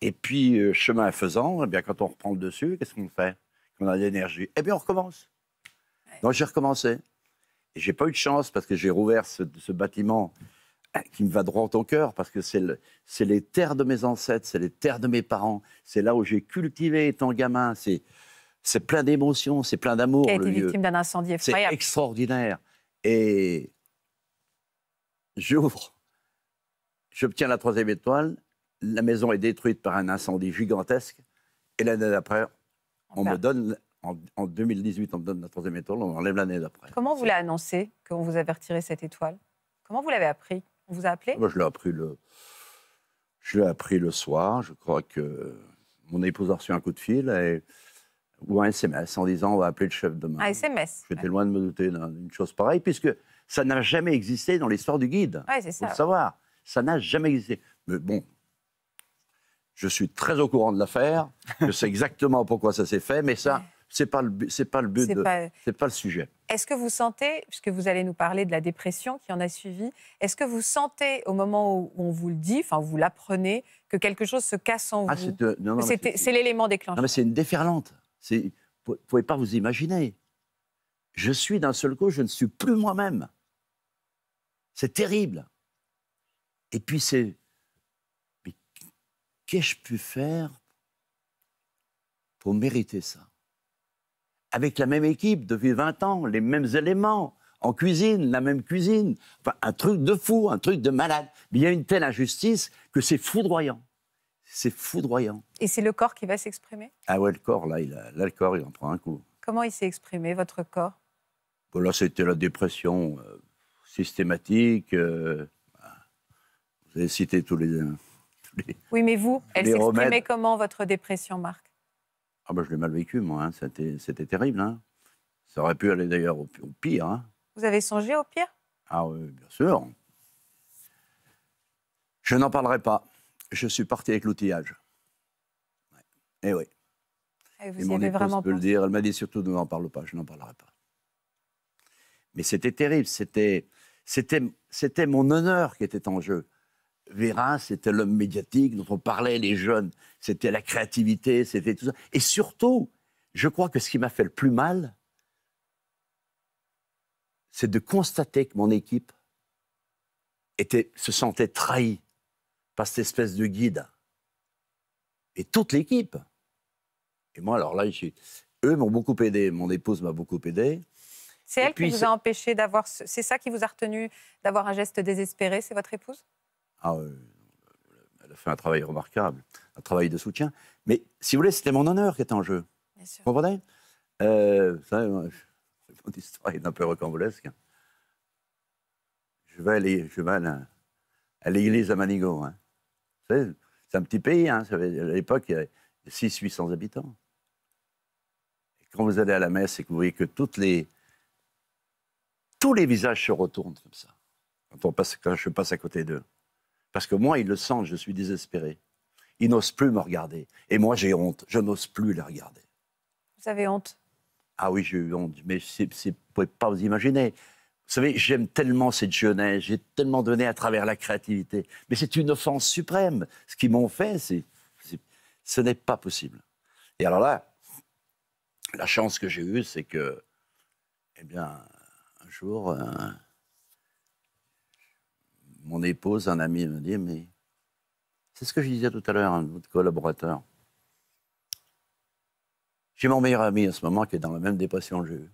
Et puis, euh, chemin faisant, eh bien, quand on reprend le dessus, qu'est-ce qu'on fait? Quand on a de l'énergie, eh bien on recommence. Ouais. Donc j'ai recommencé. Et j'ai pas eu de chance parce que j'ai rouvert ce, ce bâtiment qui me va droit au cœur, parce que c'est le, c'est les terres de mes ancêtres, c'est les terres de mes parents, c'est là où j'ai cultivé étant gamin, c'est plein d'émotions, c'est plein d'amour. Qui a été victime d'un incendie effrayable. C'est extraordinaire. Et j'ouvre, j'obtiens la troisième étoile, la maison est détruite par un incendie gigantesque, et l'année d'après, on me donne... En deux mille dix-huit, on me donne la troisième étoile, on enlève l'année d'après. Comment vous l'a annoncé, qu'on vous avait retiré cette étoile? Comment vous l'avez appris? On vous a appelé? Moi, je l'ai appris, le... appris le soir. Je crois que mon épouse a reçu un coup de fil et... ou un S M S en disant on va appeler le chef demain. Un S M S? J'étais ouais. loin de me douter d'une chose pareille, puisque ça n'a jamais existé dans l'histoire du guide. Oui, c'est ça. Il faut le savoir. Ça n'a jamais existé. Mais bon... Je suis très au courant de l'affaire, je sais exactement pourquoi ça s'est fait, mais ça, c'est pas le, c'est pas le but, c'est pas... pas le sujet. Est-ce que vous sentez, puisque vous allez nous parler de la dépression qui en a suivi, est-ce que vous sentez, au moment où on vous le dit, enfin vous l'apprenez, que quelque chose se casse en ah, vous? C'est l'élément déclencheur. Non, mais c'est une déferlante. Vous ne pouvez pas vous imaginer. Je suis d'un seul coup, je ne suis plus moi-même. C'est terrible. Et puis c'est... qu'ai-je pu faire pour mériter ça? Avec la même équipe depuis vingt ans, les mêmes éléments, en cuisine, la même cuisine. Enfin, un truc de fou, un truc de malade. Mais il y a une telle injustice que c'est foudroyant. C'est foudroyant. Et c'est le corps qui va s'exprimer? Ah ouais, le corps, là, il a, là, le corps, il en prend un coup. Comment il s'est exprimé, votre corps? Bon, là, c'était la dépression euh, systématique. Euh, vous avez cité tous les, tous les... Oui, mais vous, elle s'exprimait comment, votre dépression, Marc? Ah ben, je l'ai mal vécu, moi. Hein. C'était terrible. Hein. Ça aurait pu aller d'ailleurs au, au pire. Hein. Vous avez songé au pire? Ah oui, bien sûr. Je n'en parlerai pas. Je suis parti avec l'outillage. Ouais. Et oui. Et vous Et y mon avez épouse vraiment peut pensé. Le dire. Elle m'a dit surtout ne m'en parle pas. Je n'en parlerai pas. Mais c'était terrible. C'était mon honneur qui était en jeu. Veyrat, c'était l'homme médiatique dont on parlait, les jeunes. C'était la créativité, c'était tout ça. Et surtout, je crois que ce qui m'a fait le plus mal, c'est de constater que mon équipe était, se sentait trahie par cette espèce de guide. Et toute l'équipe. Et moi, alors là, eux m'ont beaucoup aidé. Mon épouse m'a beaucoup aidé. C'est elle puis, qui vous a empêché d'avoir... Ce... C'est ça qui vous a retenu d'avoir un geste désespéré, c'est votre épouse? Ah, euh, elle a fait un travail remarquable, un travail de soutien. Mais si vous voulez, c'était mon honneur qui était en jeu. Bien sûr. Vous comprenez? euh, Vous savez, mon histoire est un peu rocambolesque. Je vais aller, je vais aller à l'église à Manigod. Hein. C'est un petit pays. Hein. À l'époque, il y avait six cents à huit cents habitants. Et quand vous allez à la messe et que vous voyez que toutes les, tous les visages se retournent comme ça, quand, on passe, quand je passe à côté d'eux. Parce que moi, ils le sentent, je suis désespéré. Ils n'osent plus me regarder. Et moi, j'ai honte. Je n'ose plus les regarder. Vous avez honte? Ah oui, j'ai eu honte. Mais c'est, c'est, vous ne pouvez pas vous imaginer. Vous savez, j'aime tellement cette jeunesse. J'ai tellement donné à travers la créativité. Mais c'est une offense suprême. Ce qu'ils m'ont fait, c'est, c'est, ce n'est pas possible. Et alors là, la chance que j'ai eue, c'est que, eh bien, un jour... Euh, Mon épouse, un ami, me dit, mais c'est ce que je disais tout à l'heure à un autre collaborateur. J'ai mon meilleur ami à ce moment qui est dans la même dépression que j'ai eue.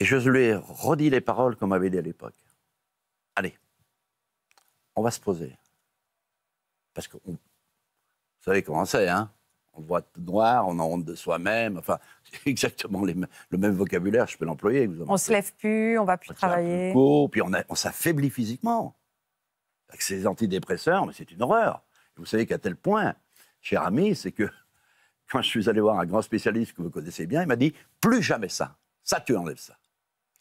Et je lui ai redit les paroles qu'on m'avait dit à l'époque. Allez, on va se poser. Parce que, on... vous savez comment c'est, hein? On voit tout noir, on a honte de soi-même. Enfin, c'est exactement les le même vocabulaire, je peux l'employer. On ne se lève plus, on ne va plus on travailler. Plus court, puis on, on s'affaiblit physiquement. Avec ces antidépresseurs, mais c'est une horreur. Et vous savez qu'à tel point, cher ami, c'est que quand je suis allé voir un grand spécialiste que vous connaissez bien, il m'a dit « Plus jamais ça, ça tu enlèves ça ».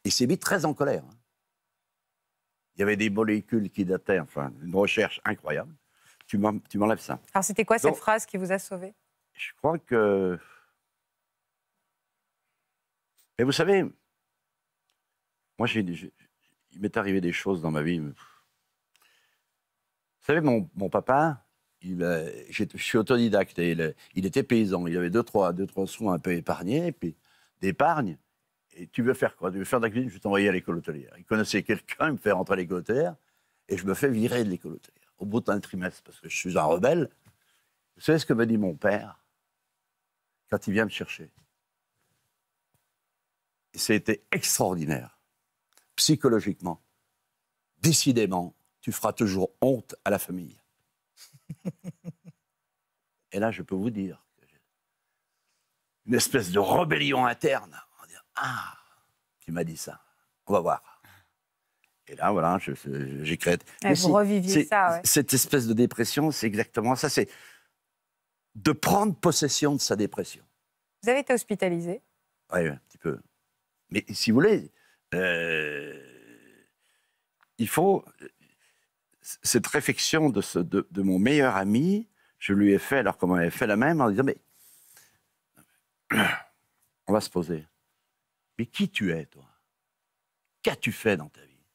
Il s'est mis très en colère. Il y avait des molécules qui dataient, enfin, une recherche incroyable. Tu m'enlèves ça. Alors c'était quoi cette Donc, phrase qui vous a sauvé? Je crois que... Mais vous savez, moi, j'ai, j'ai, il m'est arrivé des choses dans ma vie. Vous savez, mon, mon papa, il, je suis autodidacte, et il, il était paysan. Il avait deux, trois, deux, trois sous un peu épargnés, et puis d'épargne. Et tu veux faire quoi? Tu veux faire de la cuisine? Je vais t'envoyer à l'école hôtelière. Il connaissait quelqu'un, il me fait rentrer à l'école hôtelière, et je me fais virer de l'école hôtelière, au bout d'un trimestre, parce que je suis un rebelle. Vous savez ce que me dit mon père quand il vient me chercher? C'était extraordinaire, psychologiquement. Décidément, tu feras toujours honte à la famille. Et là, je peux vous dire, une espèce de rébellion interne. On dit, ah, tu m'as dit ça, on va voir. Et là, voilà, j'ai créé. Vous si, reviviez ça, ouais. Cette espèce de dépression, c'est exactement ça, c'est de prendre possession de sa dépression. Vous avez été hospitalisé? Oui, un petit peu. Mais si vous voulez, euh, il faut... Cette réflexion de, ce, de, de mon meilleur ami, je lui ai fait, alors qu'on m'avait fait la même, en disant, mais... On va se poser. Mais qui tu es, toi? Qu'as-tu fait dans ta vie?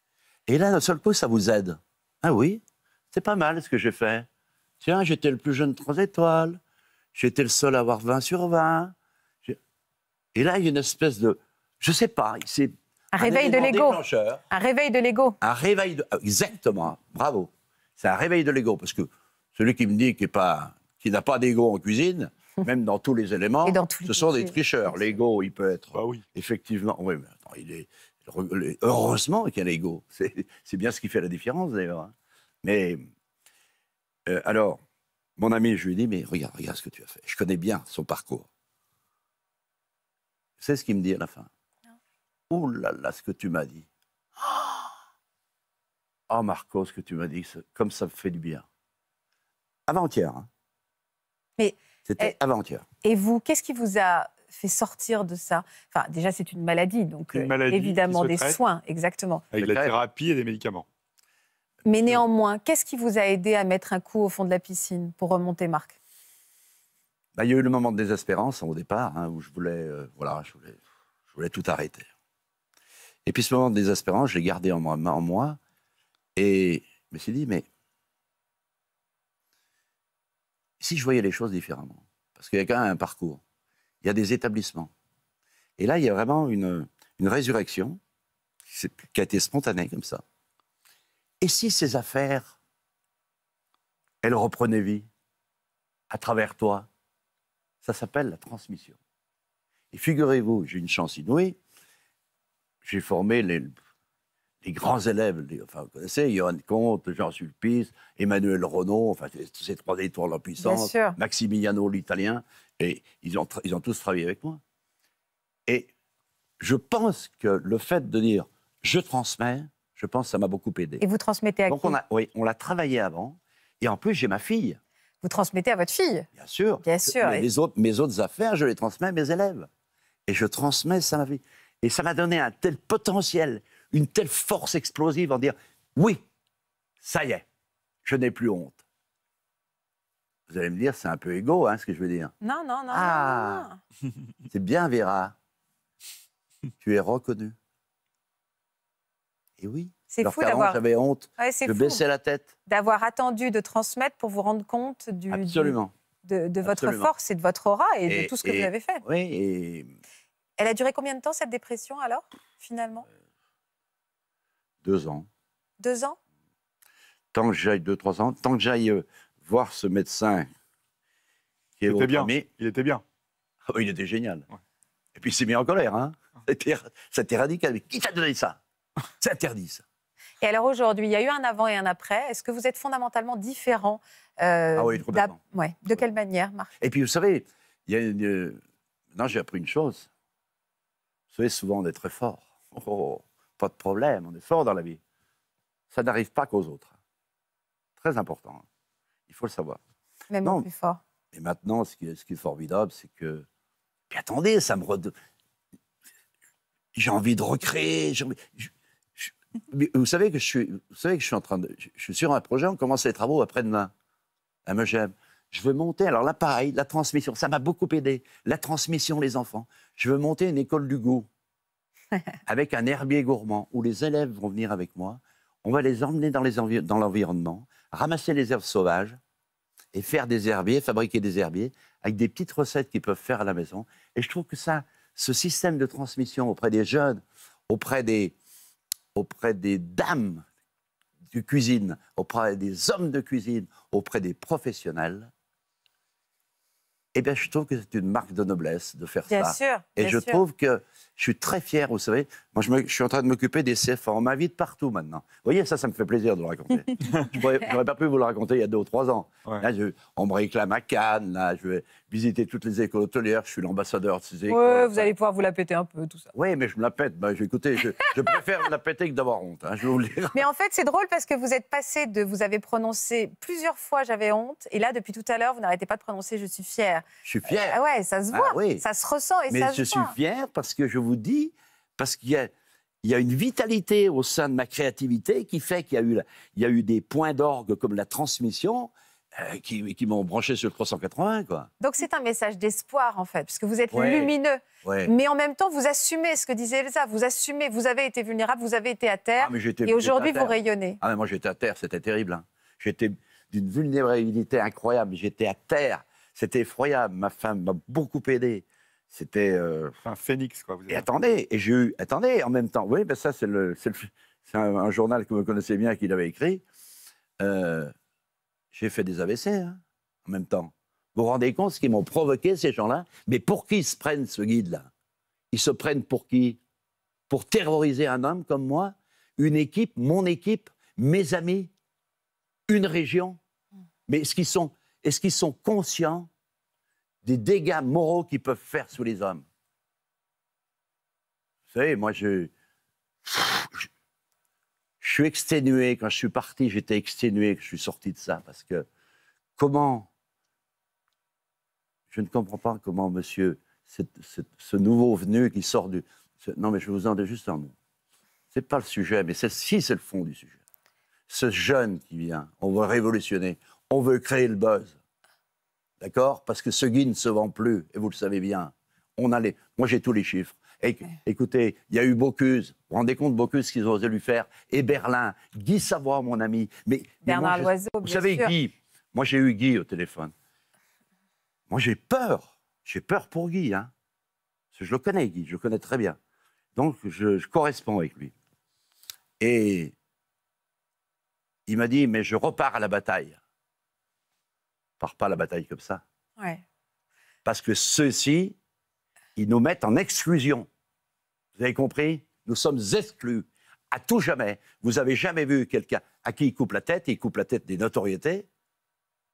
Et là, d'un seul coup, ça vous aide. Ah oui, c'est pas mal ce que j'ai fait. Tiens, j'étais le plus jeune trois étoiles. J'étais le seul à avoir vingt sur vingt. Et là, il y a une espèce de... Je ne sais pas, c'est un, un réveil de l'ego. Un réveil de l'ego. Un réveil de... Exactement, bravo. C'est un réveil de l'ego, parce que celui qui me dit qu'il qui n'a pas d'ego en cuisine, même dans tous les éléments, tous ce les sont des tricheurs. L'ego, il peut être ah oui. effectivement... Oui, mais attends, il est... Heureusement qu'il y a l'ego. C'est bien ce qui fait la différence, d'ailleurs. Mais... Euh, alors, mon ami, je lui ai dit, mais regarde, regarde ce que tu as fait. Je connais bien son parcours. C'est ce qu'il me dit à la fin. Oh là là, ce que tu m'as dit. Oh, Marco, ce que tu m'as dit, comme ça me fait du bien. Avant-hier. Hein. Mais... C'était avant-hier. Et vous, qu'est-ce qui vous a fait sortir de ça? Enfin, déjà, c'est une maladie, donc une maladie euh, évidemment des soins, exactement. Avec la thérapie et des médicaments. Mais néanmoins, qu'est-ce qui vous a aidé à mettre un coup au fond de la piscine pour remonter, Marc? Bah, il y a eu le moment de désespérance au départ, hein, où je voulais, euh, voilà, je voulais, je voulais tout arrêter. Et puis ce moment de désespérance, je l'ai gardé en moi, en moi, et je me suis dit, mais si je voyais les choses différemment, parce qu'il y a quand même un parcours, il y a des établissements. Et là, il y a vraiment une, une résurrection qui a été spontanée comme ça. Et si ces affaires, elles reprenaient vie à travers toi? Ça s'appelle la transmission. Et figurez-vous, j'ai une chance inouïe, j'ai formé les, les grands élèves, les, enfin, vous connaissez, Yohann Comte, Jean Sulpice, Emmanuel Renaud, enfin, ces trois étoiles en puissance, Maximiliano, l'Italien, et ils ont, ils ont tous travaillé avec moi. Et je pense que le fait de dire « je transmets », je pense que ça m'a beaucoup aidé. Et vous transmettez à qui? Donc on a, oui, on l'a travaillé avant, et en plus j'ai ma fille. Vous transmettez à votre fille? Bien sûr. Bien sûr. Et... Les autres, mes autres affaires, je les transmets à mes élèves. Et je transmets ça à ma fille. Et ça m'a donné un tel potentiel, une telle force explosive en dire « oui, ça y est, je n'ai plus honte ». Vous allez me dire, c'est un peu égo, hein, ce que je veux dire. Non, non, non. Ah, non, non, non. C'est bien, Vera. Tu es reconnu. Et oui. C'est fou d'avoir... J'avais honte, ouais, je baissais la tête. D'avoir attendu de transmettre pour vous rendre compte du, Absolument. du, de, de votre Absolument. force et de votre aura et, et de tout ce que et, vous avez fait. Oui, et... Elle a duré combien de temps, cette dépression, alors, finalement? Deux ans. Deux ans? Tant que j'aille deux, trois ans, tant que j'aille... Euh, voir ce médecin qui est votre ami. Il était bien. Ah oui, il était génial. Ouais. Et puis il s'est mis en colère. Hein. C'était radical. Mais qui t'a donné ça? C'est interdit, ça. Et alors aujourd'hui, il y a eu un avant et un après. Est-ce que vous êtes fondamentalement différent? euh, Ah oui, complètement. Ouais. De quelle manière, Marc? Et puis vous savez, il y a une... Non, j'ai appris une chose. Vous savez, souvent on est très fort. Oh, pas de problème, on est fort dans la vie. Ça n'arrive pas qu'aux autres. Très important. Il faut le savoir. Même non, plus fort. Et maintenant, ce qui est, ce qui est formidable, c'est que... Puis attendez, ça me... Red... J'ai envie de recréer. Envie... Je... Je... Vous savez que je suis, vous savez que je suis en train de... Je suis sur un projet, on commence les travaux après-demain. À Megève. Je veux monter... Alors là, pareil, la transmission, ça m'a beaucoup aidé. La transmission, les enfants. Je veux monter une école du goût. Avec un herbier gourmand, où les élèves vont venir avec moi. On va les emmener dans l'environnement, ramasser les herbes sauvages et faire des herbiers, fabriquer des herbiers avec des petites recettes qu'ils peuvent faire à la maison. Et je trouve que ça, ce système de transmission auprès des jeunes, auprès des, auprès des dames de cuisine, auprès des hommes de cuisine, auprès des professionnels, eh bien, je trouve que c'est une marque de noblesse de faire bien ça. Sûr, bien Et je sûr. trouve que je suis très fier, vous savez. Moi, je, me, je suis en train de m'occuper des C F A. On m'invite partout maintenant. Vous voyez, ça, ça me fait plaisir de le raconter. Je n'aurais pas pu vous le raconter il y a deux ou trois ans. Ouais. Là, je, on me réclame à Cannes. Là, je vais visiter toutes les écoles hôtelières. Je suis l'ambassadeur de ces écoles. Ouais, vous allez pouvoir vous la péter un peu, tout ça. Oui, mais je me la pète. Bah, je, écoutez, je, je préfère me la péter que d'avoir honte. Hein, je vais vous le dire. Mais en fait, c'est drôle parce que vous êtes passé de... Vous avez prononcé plusieurs fois « j'avais honte ». Et là, depuis tout à l'heure, vous n'arrêtez pas de prononcer « je suis fier ». Je suis fier. Ah ouais, ça se voit, ah oui. ça se ressent et Mais ça se voit. Mais je suis fier parce que je vous dis, parce qu'il y, y a une vitalité au sein de ma créativité qui fait qu'il y a eu, il y a eu des points d'orgue comme la transmission euh, qui, qui m'ont branché sur le trois cent quatre-vingts, quoi. Donc c'est un message d'espoir, en fait, parce que vous êtes ouais. lumineux. Ouais. Mais en même temps, vous assumez ce que disait Elsa, vous assumez, vous avez été vulnérable, vous avez été à terre ah, été, et aujourd'hui vous rayonnez. Ah mais moi j'étais à terre, c'était terrible. Hein. J'étais d'une vulnérabilité incroyable, j'étais à terre. C'était effroyable. Ma femme m'a beaucoup aidé. C'était euh... un phénix, quoi. Vous avez... Et attendez, et j'ai eu, attendez, en même temps. Oui, ben ça c'est le, c'est un, un journal que vous connaissez bien qu'il avait écrit. Euh... J'ai fait des A V C hein, en même temps. Vous vous rendez compte ce qu'ils m'ont provoqué, ces gens-là? Mais pour qui ils se prennent, ce guide-là? Ils se prennent pour qui? Pour terroriser un homme comme moi, une équipe, mon équipe, mes amis, une région. Mais est-ce qu'ils sont, est-ce qu'ils sont conscients des dégâts moraux qu'ils peuvent faire sous les hommes? Vous savez, moi, je, je, je suis exténué. Quand je suis parti, j'étais exténué que je suis sorti de ça. Parce que comment... Je ne comprends pas comment, monsieur, cette, cette, ce nouveau venu qui sort du... Ce, non, mais je vous en dis juste un mot. Ce n'est pas le sujet, mais si c'est le fond du sujet. Ce jeune qui vient, on veut révolutionner, on veut créer le buzz. D'accord? Parce que ce guide ne se vend plus, et vous le savez bien. On a les... Moi, j'ai tous les chiffres. Et, écoutez, il y a eu Bocuse, vous vous rendez compte, Bocuse, ce qu'ils ont osé lui faire, et Berlin, Guy Savoy, mon ami. Mais, Bernard mais moi, Loiseau, je, vous bien savez, sûr. Guy, moi, j'ai eu Guy au téléphone. Moi, j'ai peur. J'ai peur pour Guy. Hein. Parce que je le connais, Guy. Je le connais très bien. Donc, je, je corresponds avec lui. Et il m'a dit, mais je repars à la bataille. Je ne pars pas à la bataille comme ça. Ouais. Parce que ceux-ci, ils nous mettent en exclusion. Vous avez compris? Nous sommes exclus. À tout jamais. Vous n'avez jamais vu quelqu'un à qui il coupe la tête. Il coupe la tête des notoriétés.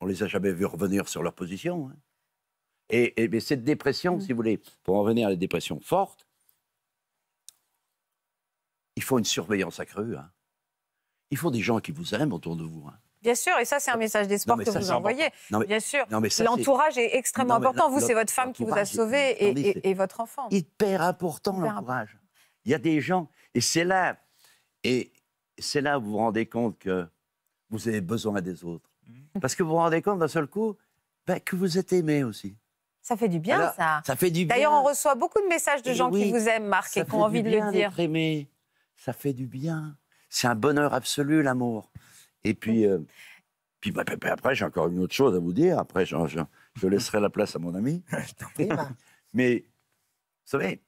On ne les a jamais vus revenir sur leur position. Hein. Et, et mais cette dépression, mmh. si vous voulez, pour en venir à la dépression forte, il faut une surveillance accrue. Hein. Il faut des gens qui vous aiment autour de vous. Hein. Bien sûr, et ça, c'est un message d'espoir que ça, vous envoyez. Non, mais, bien sûr, l'entourage est... est extrêmement non, mais, important. Non, vous, c'est votre femme qui vous a sauvé et, et, et, et votre enfant. Hyper important, l'entourage. Il y a des gens, et c'est là, et c'est là où vous vous rendez compte que vous avez besoin des autres. Mmh. Parce que vous vous rendez compte d'un seul coup... Ben, que vous êtes aimé aussi. Ça fait du bien, alors, ça. Ça fait du bien. D'ailleurs, on reçoit beaucoup de messages de et gens oui, qui vous aiment, Marc, et qui ont envie de le dire. Aimé. Ça fait du bien. C'est un bonheur absolu, l'amour. Et puis, euh, puis bah, bah, bah, après, j'ai encore une autre chose à vous dire. Après, je, je, je laisserai la place à mon ami. Mais, vous savez,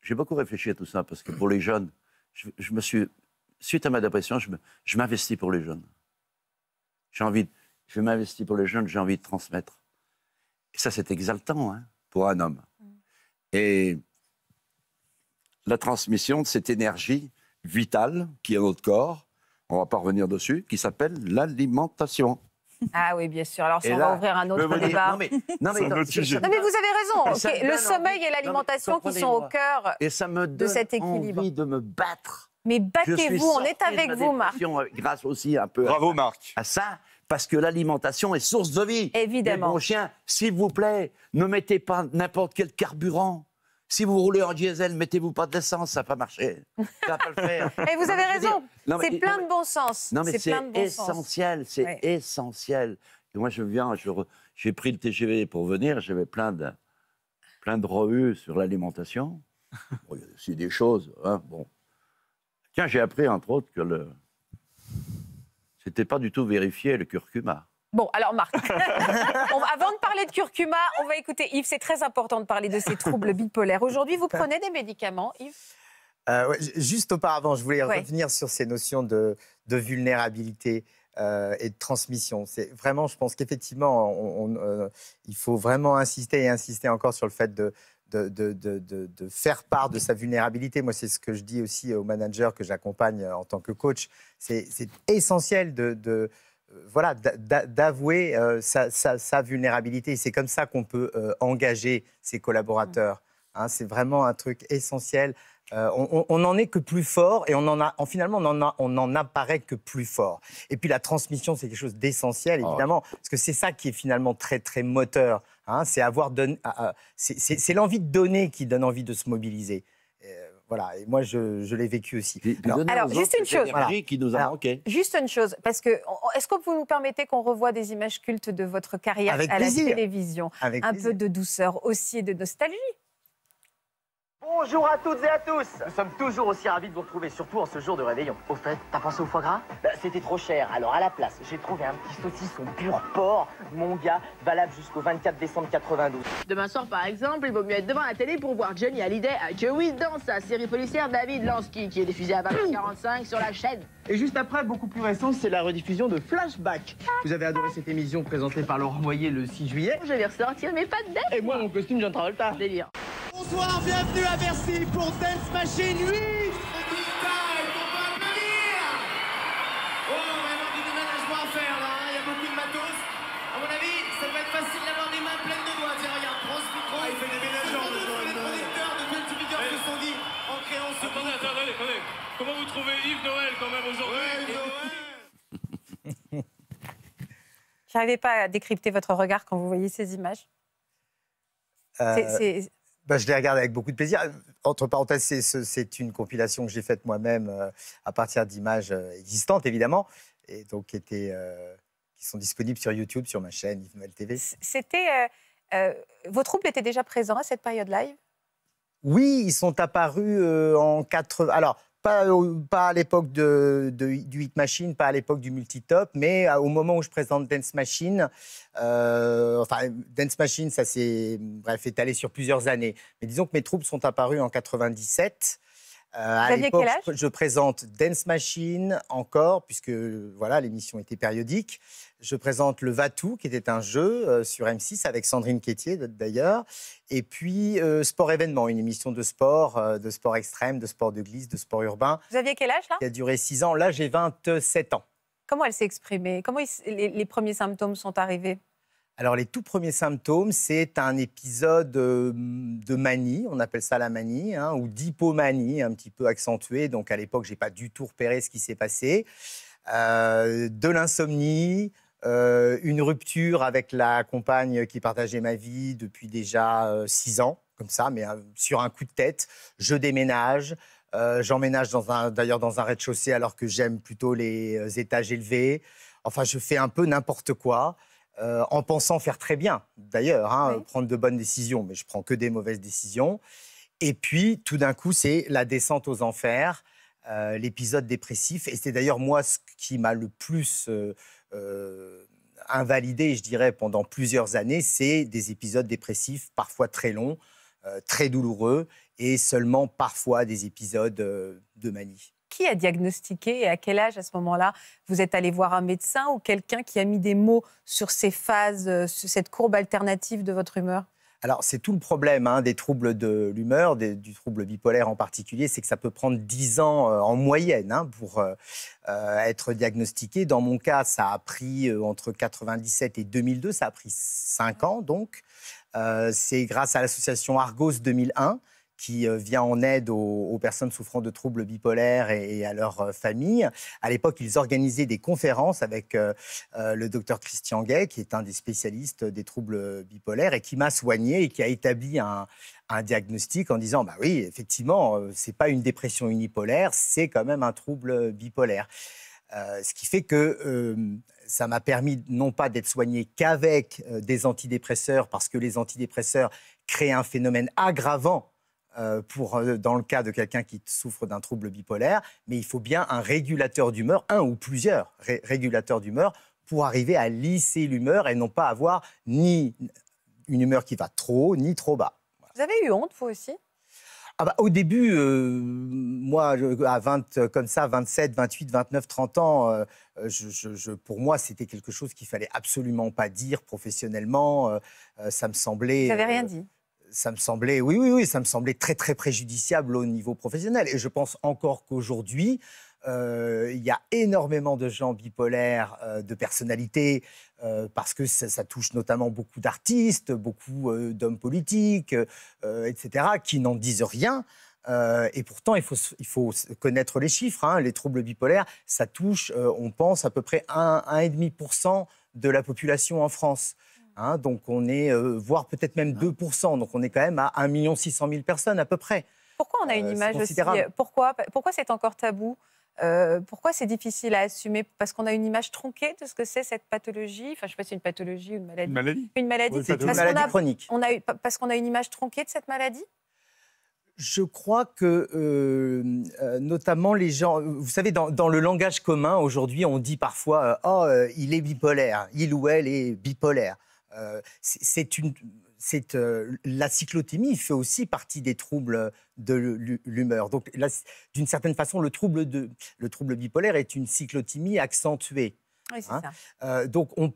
j'ai beaucoup réfléchi à tout ça, parce que pour les jeunes, je, je me suis, suite à ma dépression, je m'investis pour les jeunes. J'ai envie de... Je m'investis pour les jeunes, j'ai envie de transmettre. Et ça, c'est exaltant hein, pour un homme. Et la transmission de cette énergie vitale qui est notre corps, on va pas revenir dessus, qui s'appelle l'alimentation. Ah oui, bien sûr. Alors, si on là, va ouvrir un autre débat. Dire, non, mais, non, mais, non, non, mais vous avez raison. Okay, le sommeil envie, et l'alimentation qui sont au cœur et ça me de cet équilibre. Envie de me battre. Mais battez-vous, on est avec vous, Marc. Grâce aussi un peu Bravo, à, Marc. à ça. Parce que l'alimentation est source de vie. Évidemment. Mon chien, s'il vous plaît, ne mettez pas n'importe quel carburant. Si vous roulez en diesel, mettez-vous pas de l'essence, ça va pas marcher. Ça va pas le faire. Et vous avez raison. C'est plein de bon sens. Non mais c'est essentiel, c'est ouais. essentiel. Et moi je viens, j'ai pris le T G V pour venir, j'avais plein de plein de revues sur l'alimentation. Bon, c'est des choses. Hein, bon, tiens, j'ai appris entre autres que le C'était pas du tout vérifié, le curcuma. Bon, alors Marc, on, avant de parler de curcuma, on va écouter Yves. C'est très important de parler de ces troubles bipolaires. Aujourd'hui, vous prenez des médicaments, Yves? euh, ouais, Juste auparavant, je voulais ouais. revenir sur ces notions de, de vulnérabilité euh, et de transmission. C'est vraiment, je pense qu'effectivement, on, on, euh, il faut vraiment insister et insister encore sur le fait de... De, de, de, de faire part de sa vulnérabilité. Moi, c'est ce que je dis aussi aux managers que j'accompagne en tant que coach. C'est essentiel de, de, voilà, d'avouer euh, sa, sa, sa vulnérabilité. C'est comme ça qu'on peut euh, engager ses collaborateurs. Hein, c'est vraiment un truc essentiel. Euh, on n'en est que plus fort et on en a, on, finalement, on en, a, on en apparaît que plus fort. Et puis la transmission, c'est quelque chose d'essentiel, évidemment, oh. parce que c'est ça qui est finalement très, très moteur. Hein, c'est avoir don... ah, c'est l'envie de donner qui donne envie de se mobiliser. Euh, voilà, et moi, je, je l'ai vécu aussi. Alors, alors juste une chose. Voilà. Qui nous a alors, manqué. Juste une chose, parce que, est-ce que vous nous permettez qu'on revoie des images cultes de votre carrière Avec à plaisir. la télévision Avec Un plaisir. peu de douceur aussi et de nostalgie. Bonjour à toutes et à tous. Nous sommes toujours aussi ravis de vous retrouver, surtout en ce jour de réveillon. Au fait, t'as pensé au foie gras? Bah, c'était trop cher, alors à la place, j'ai trouvé un petit saucisson pur porc, mon gars, valable jusqu'au vingt-quatre décembre quatre-vingt-douze. Demain soir, par exemple, il vaut mieux être devant la télé pour voir Johnny Hallyday à Que oui dans sa série policière David Lansky, qui est diffusée à vingt heures quarante-cinq sur la chaîne. Et juste après, beaucoup plus récent, c'est la rediffusion de Flashback. Vous avez adoré cette émission présentée par Laurent Moyer le six juillet. Je vais ressortir mes pattes d'être. Et moi, mon costume John Travolta. Délire. Bonsoir, bienvenue à Bercy pour Dance Machine huit. Oh, vraiment du déménagement à faire là, il y a beaucoup de matos. À mon avis, ça va être facile d'avoir des mains pleines de doigts. Tiens, regarde, prends ce micro. Ah, il fait des ménageurs de doigts. Les producteurs de multiplicateurs se sont dit en créant ce. Attendez, attendez, attendez. Comment vous trouvez Yves Noël quand même aujourd'hui? Yves Noël. J'arrivais pas à décrypter votre regard quand vous voyez ces images. Euh... C'est, c'est... Ben, je les regarde avec beaucoup de plaisir. Entre parenthèses, c'est une compilation que j'ai faite moi-même euh, à partir d'images euh, existantes, évidemment, et donc qui, étaient, euh, qui sont disponibles sur YouTube, sur ma chaîne Yves Noël T V. C'était, euh, euh, vos troubles étaient déjà présents à cette période live? Oui, ils sont apparus euh, en quatre-vingts. Alors, pas, euh, pas à l'époque de, de, du Hit Machine, pas à l'époque du Multitop, mais euh, au moment où je présente Dance Machine. Euh, enfin, Dance Machine, ça s'est bref étalé sur plusieurs années. Mais disons que mes troupes sont apparues en quatre-vingt-dix-sept. Euh, à l'époque, je, je présente Dance Machine encore, puisque voilà, l'émission était périodique. Je présente le Vatou, qui était un jeu euh, sur M six avec Sandrine Quétier d'ailleurs. Et puis euh, Sport Événement, une émission de sport, euh, de sport extrême, de sport de glisse, de sport urbain. Vous aviez quel âge là? Qui a duré six ans. Là, j'ai vingt-sept ans. Comment elle s'est exprimée? Comment il, les, les premiers symptômes sont arrivés? Alors, les tout premiers symptômes, c'est un épisode euh, de manie, on appelle ça la manie, hein, ou d'hypomanie, un petit peu accentuée. Donc, à l'époque, je n'ai pas du tout repéré ce qui s'est passé. Euh, de l'insomnie, euh, une rupture avec la compagne qui partageait ma vie depuis déjà euh, six ans, comme ça, mais euh, sur un coup de tête. Je déménage, euh, j'emménage d'ailleurs dans un, un rez-de-chaussée alors que j'aime plutôt les euh, étages élevés. Enfin, je fais un peu n'importe quoi. Euh, en pensant faire très bien, d'ailleurs, hein, oui. euh, prendre de bonnes décisions, mais je prends que des mauvaises décisions. Et puis, tout d'un coup, c'est la descente aux enfers, euh, l'épisode dépressif. Et c'est d'ailleurs, moi, ce qui m'a le plus euh, euh, invalidé, je dirais, pendant plusieurs années, c'est des épisodes dépressifs, parfois très longs, euh, très douloureux, et seulement parfois des épisodes euh, de manie. Qui a diagnostiqué et à quel âge, à ce moment-là, vous êtes allé voir un médecin ou quelqu'un qui a mis des mots sur ces phases, sur cette courbe alternative de votre humeur? Alors, c'est tout le problème hein, des troubles de l'humeur, du trouble bipolaire en particulier, c'est que ça peut prendre dix ans euh, en moyenne hein, pour euh, être diagnostiqué. Dans mon cas, ça a pris euh, entre quatre-vingt-dix-sept et deux mille deux, ça a pris cinq ans donc. Euh, c'est grâce à l'association Argos deux mille un, qui vient en aide aux, aux personnes souffrant de troubles bipolaires et, et à leurs familles. À l'époque, ils organisaient des conférences avec euh, le docteur Christian Guay, qui est un des spécialistes des troubles bipolaires et qui m'a soigné et qui a établi un, un diagnostic en disant « bah oui, effectivement, c'est pas une dépression unipolaire, c'est quand même un trouble bipolaire euh, ». Ce qui fait que euh, ça m'a permis non pas d'être soigné qu'avec euh, des antidépresseurs, parce que les antidépresseurs créent un phénomène aggravant pour, dans le cas de quelqu'un qui souffre d'un trouble bipolaire, mais il faut bien un régulateur d'humeur, un ou plusieurs ré régulateurs d'humeur, pour arriver à lisser l'humeur et non pas avoir ni une humeur qui va trop haut, ni trop bas. Voilà. Vous avez eu honte, vous aussi? Ah bah, au début, euh, moi, à vingt, comme ça, vingt-sept, vingt-huit, vingt-neuf, trente ans, euh, je, je, je, pour moi, c'était quelque chose qu'il ne fallait absolument pas dire professionnellement. Euh, ça me semblait... Vous n'avez rien dit? euh, Ça me semblait, oui, oui, oui, ça me semblait très, très préjudiciable au niveau professionnel. Et je pense encore qu'aujourd'hui, euh, il y a énormément de gens bipolaires, euh, de personnalités, euh, parce que ça, ça touche notamment beaucoup d'artistes, beaucoup euh, d'hommes politiques, euh, et cetera, qui n'en disent rien. Euh, et pourtant, il faut, il faut connaître les chiffres. Hein, les troubles bipolaires, ça touche, euh, on pense, à peu près un virgule cinq pour cent de la population en France. Hein, donc on est, euh, voire peut-être même deux pour cent, donc on est quand même à un million six cent mille personnes à peu près. Pourquoi on a une euh, image aussi, pourquoi, pourquoi c'est encore tabou, euh, pourquoi c'est difficile à assumer? Parce qu'on a une image tronquée de ce que c'est cette pathologie, enfin je ne sais pas si c'est une pathologie ou une maladie. Une maladie, une maladie, oui, une maladie chronique. On a, parce qu'on a une image tronquée de cette maladie? je crois que, euh, euh, notamment les gens... Vous savez, dans, dans le langage commun, aujourd'hui, on dit parfois euh, « Oh, euh, il est bipolaire, il ou elle est bipolaire euh, ». C'est une... C'est, euh, la cyclothémie fait aussi partie des troubles de l'humeur. Donc, la, d'une certaine façon, le trouble, de, le trouble bipolaire est une cyclothémie accentuée. Oui, c'est hein. ça. Euh, donc, on,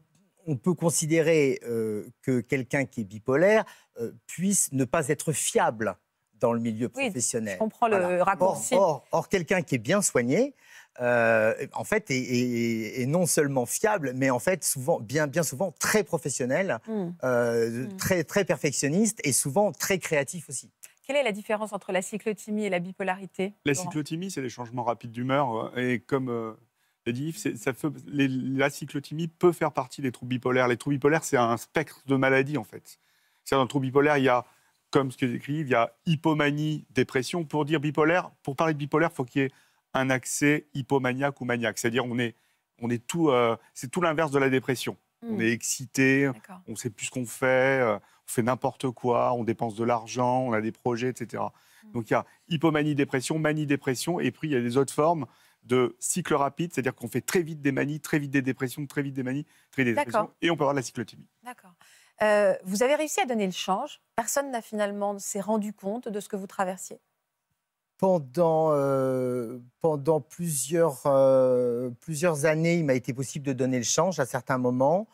on peut considérer euh, que quelqu'un qui est bipolaire euh, puisse ne pas être fiable dans le milieu professionnel. Oui, je comprends le voilà. raccourci. Or, or, or quelqu'un qui est bien soigné, euh, en fait, est, est, est non seulement fiable, mais en fait, souvent, bien, bien souvent, très professionnel, mmh. Euh, mmh. Très, très perfectionniste et souvent très créatif aussi. Quelle est la différence entre la cyclothymie et la bipolarité, Laurent ? La cyclothymie, c'est les changements rapides d'humeur. Et comme euh, l'a dit Yves, ça fait, les, la cyclothymie peut faire partie des troubles bipolaires. Les troubles bipolaires, c'est un spectre de maladies, en fait. C'est-à-dire, dans le trouble bipolaire, il y a... Comme ce que j'écris, il y a hypomanie, dépression. Pour dire bipolaire, pour parler de bipolaire, il faut qu'il y ait un accès hypomaniaque ou maniaque. C'est-à-dire, on est, on est tout, euh, c'est tout l'inverse de la dépression. Mmh. On est excité, D'accord. on ne sait plus ce qu'on fait, euh, on fait n'importe quoi, on dépense de l'argent, on a des projets, et cetera. Mmh. Donc il y a hypomanie, dépression, manie, dépression, et puis il y a des autres formes de cycle rapide, c'est-à-dire qu'on fait très vite des manies, très vite des dépressions, très vite des manies, très vite des D'accord. dépressions, et on peut avoir de la cyclothymie. D'accord. Euh, vous avez réussi à donner le change. Personne n'a finalement s'est rendu compte de ce que vous traversiez. Pendant, euh, pendant plusieurs, euh, plusieurs années, il m'a été possible de donner le change à certains moments,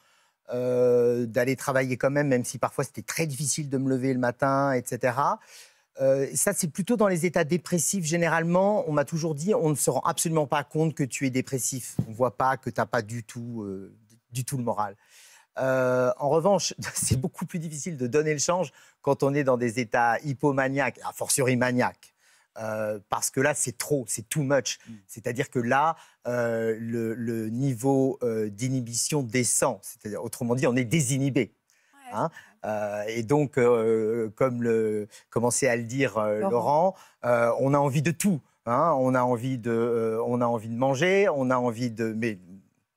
euh, d'aller travailler quand même, même si parfois c'était très difficile de me lever le matin, et cetera. Euh, ça, c'est plutôt dans les états dépressifs. Généralement, on m'a toujours dit, on ne se rend absolument pas compte que tu es dépressif. On ne voit pas que tu n'as pas du tout, euh, du tout le moral. Euh, en revanche, c'est beaucoup plus difficile de donner le change quand on est dans des états hypomaniaques, a fortiori maniaques, euh, parce que là, c'est trop, c'est too much. Mm. C'est-à-dire que là, euh, le, le niveau euh, d'inhibition descend. C'est-à-dire, autrement dit, on est désinhibé. Ouais. Hein euh, et donc, euh, comme le, commençait à le dire euh, Laurent, euh, on a envie de tout. Hein on, a envie de, euh, on a envie de manger, on a envie de... Mais,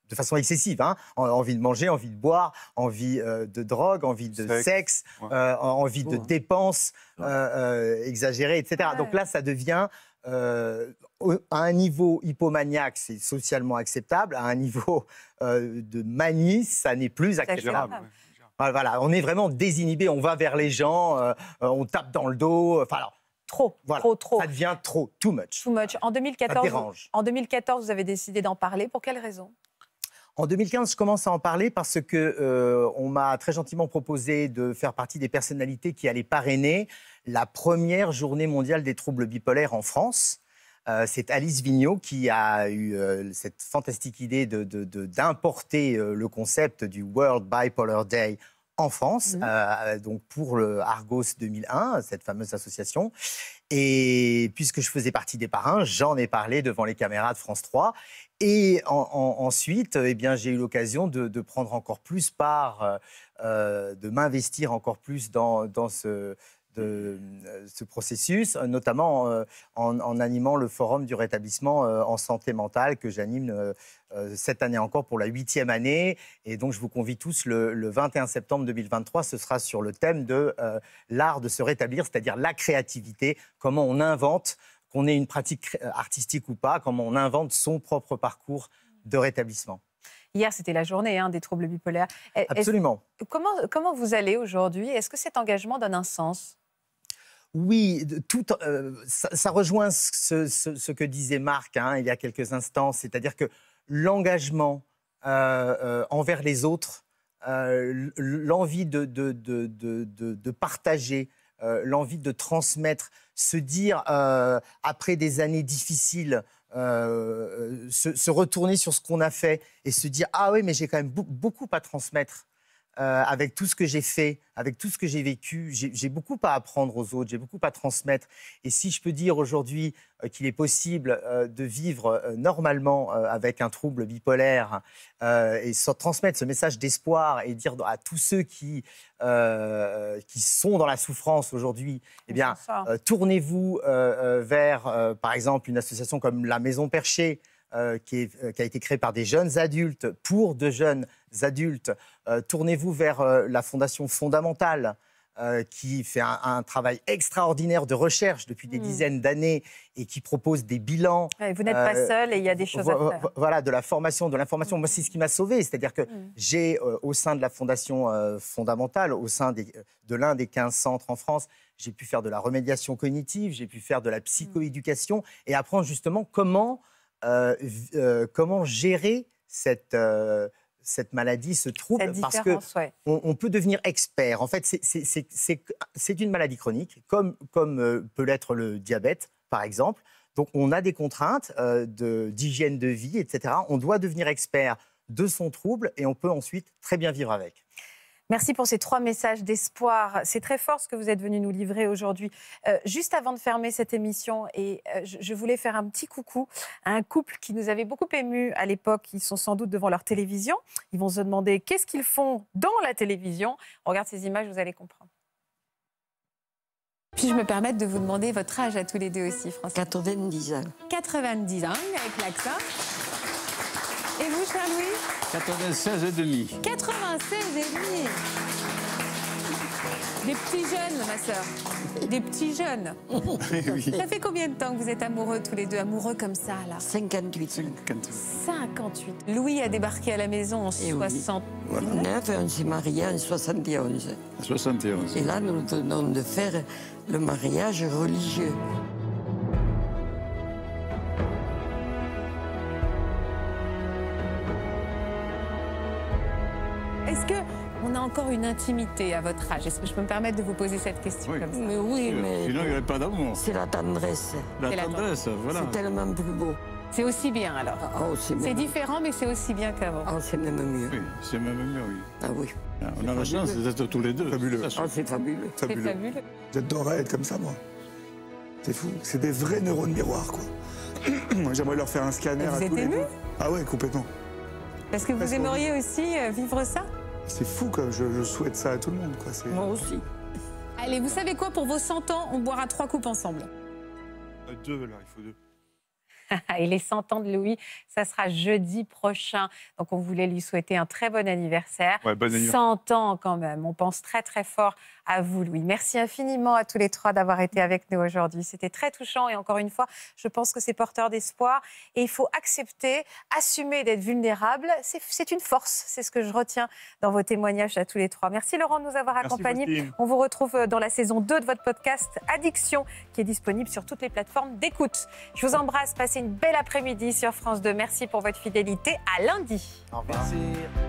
de façon excessive, hein. Envie de manger, envie de boire, envie euh, de drogue, envie de sexe, sexe ouais. euh, envie oh, de hein. dépenses euh, euh, exagérées, et cetera. Ouais. Donc là, ça devient, euh, à un niveau hypomaniaque, c'est socialement acceptable, à un niveau euh, de manie, ça n'est plus acceptable. Voilà, voilà, on est vraiment désinhibé, on va vers les gens, euh, on tape dans le dos, enfin... Alors, Trop, voilà. trop, trop. Ça devient trop, too much. Too much. En deux mille quatorze, en deux mille quatorze, vous avez décidé d'en parler, pour quelle raison ? En deux mille quinze, je commence à en parler parce qu'on euh, m'a très gentiment proposé de faire partie des personnalités qui allaient parrainer la première journée mondiale des troubles bipolaires en France. Euh, c'est Alice Vigneault qui a eu euh, cette fantastique idée de, de, de, d'importer euh, le concept du World Bipolar Day en France, mmh. euh, donc pour le Argos deux mille un, cette fameuse association. Et puisque je faisais partie des parrains, j'en ai parlé devant les caméras de France trois. Et en, en, ensuite, eh bien, j'ai eu l'occasion de, de prendre encore plus part, euh, de m'investir encore plus dans, dans ce, de, ce processus, notamment euh, en, en animant le forum du rétablissement euh, en santé mentale que j'anime euh, cette année encore pour la huitième année. Et donc, je vous convie tous le, le vingt et un septembre deux mille vingt-trois. Ce sera sur le thème de euh, l'art de se rétablir, c'est-à-dire la créativité, comment on invente, qu'on ait une pratique artistique ou pas, comment on invente son propre parcours de rétablissement. Hier, c'était la journée hein, des troubles bipolaires. Est-ce... Absolument. Comment, comment vous allez aujourd'hui ? Est-ce que cet engagement donne un sens ? Oui, tout, euh, ça, ça rejoint ce, ce, ce que disait Marc hein, il y a quelques instants, c'est-à-dire que l'engagement euh, euh, envers les autres, euh, l'envie de, de, de, de, de, de partager, Euh, l'envie de transmettre, se dire, euh, après des années difficiles, euh, se, se retourner sur ce qu'on a fait et se dire « Ah oui, mais j'ai quand même beaucoup à transmettre euh, avec tout ce que j'ai fait, avec tout ce que j'ai vécu. J'ai, j'ai beaucoup à apprendre aux autres, j'ai beaucoup à transmettre. Et si je peux dire aujourd'hui euh, qu'il est possible euh, de vivre euh, normalement euh, avec un trouble bipolaire euh, et sans transmettre ce message d'espoir et dire à tous ceux qui... Euh, qui sont dans la souffrance aujourd'hui, eh bien, euh, tournez-vous euh, euh, vers, euh, par exemple, une association comme la Maison Perchée, euh, qui, est, euh, qui a été créée par des jeunes adultes, pour de jeunes adultes. Euh, tournez-vous vers euh, la Fondation Fondamentale, euh, qui fait un, un travail extraordinaire de recherche depuis des mmh. dizaines d'années et qui propose des bilans. Ouais, vous n'êtes euh, pas seul et il y a des choses à faire. Voilà, de la formation, de l'information. Mmh. Moi, c'est ce qui m'a sauvé. C'est-à-dire que mmh. j'ai, euh, au sein de la Fondation euh, Fondamentale, au sein des, de l'un des quinze centres en France, j'ai pu faire de la remédiation cognitive, j'ai pu faire de la psychoéducation et apprendre justement comment, euh, euh, comment gérer cette... Euh, cette maladie, ce trouble, parce qu'on ouais. on peut devenir expert. En fait, c'est une maladie chronique, comme, comme euh, peut l'être le diabète, par exemple. Donc, on a des contraintes euh, d'hygiène de, de vie, et cetera. On doit devenir expert de son trouble et on peut ensuite très bien vivre avec. Merci pour ces trois messages d'espoir. C'est très fort ce que vous êtes venu nous livrer aujourd'hui. Euh, juste avant de fermer cette émission, et euh, je voulais faire un petit coucou à un couple qui nous avait beaucoup émus à l'époque. Ils sont sans doute devant leur télévision. Ils vont se demander qu'est-ce qu'ils font dans la télévision. On regarde ces images, vous allez comprendre. Puis-je me permettre de vous demander votre âge à tous les deux aussi, François? quatre-vingt-dix ans. quatre-vingt-dix ans, avec l'accent. Et vous, Charlie? quatre-vingt-seize et demi. quatre-vingt-seize et demi. Des petits jeunes, ma sœur. Des petits jeunes. Oui. Ça fait combien de temps que vous êtes amoureux, tous les deux, amoureux comme ça, là? cinquante-huit. cinquante-huit. cinquante-huit. Louis a débarqué à la maison en soixante-neuf. Oui. Voilà. On s'est mariés en soixante et onze. soixante et onze. Et là, nous tenons de faire le mariage religieux. Est-ce qu'on a encore une intimité à votre âge? Est-ce que je peux me permettre de vous poser cette question oui. comme ça? Mais oui, mais... Sinon, il n'y aurait pas d'amour. C'est la tendresse. La tendresse, la... voilà. C'est tellement plus beau. C'est aussi bien, alors. Oh, c'est même... différent, mais c'est aussi bien qu'avant. Oh, c'est même mieux. Oui, c'est même mieux, oui. Ah oui. Ah, on a fabuleux. La chance d'être tous les deux. Fabuleux. Oh, c'est fabuleux. C'est fabuleux. J'adorerais être comme ça, moi. C'est fou. C'est des vrais neurones miroirs, quoi. J'aimerais leur faire un scanner vous à êtes tous ému? Les deux. Ah ouais, complètement. Parce que vous Parce aimeriez on... aussi vivre ça? C'est fou, comme je, je souhaite ça à tout le monde. Quoi. Moi aussi. Allez, vous savez quoi? Pour vos cent ans, on boira trois coupes ensemble. Deux, là, il faut deux. Et les cent ans de Louis, ça sera jeudi prochain. Donc, on voulait lui souhaiter un très bon anniversaire. Ouais, bon anniversaire. cent ans, quand même. On pense très, très fort à vous, Louis. Merci infiniment à tous les trois d'avoir été avec nous aujourd'hui. C'était très touchant. Et encore une fois, je pense que c'est porteur d'espoir. Et il faut accepter, assumer d'être vulnérable. C'est une force. C'est ce que je retiens dans vos témoignages à tous les trois. Merci, Laurent, de nous avoir accompagnés. On vous retrouve dans la saison deux de votre podcast Addiction, qui est disponible sur toutes les plateformes d'écoute. Je vous embrasse. Passez une belle après-midi sur France deux. Merci pour votre fidélité. À lundi. Au revoir. Merci.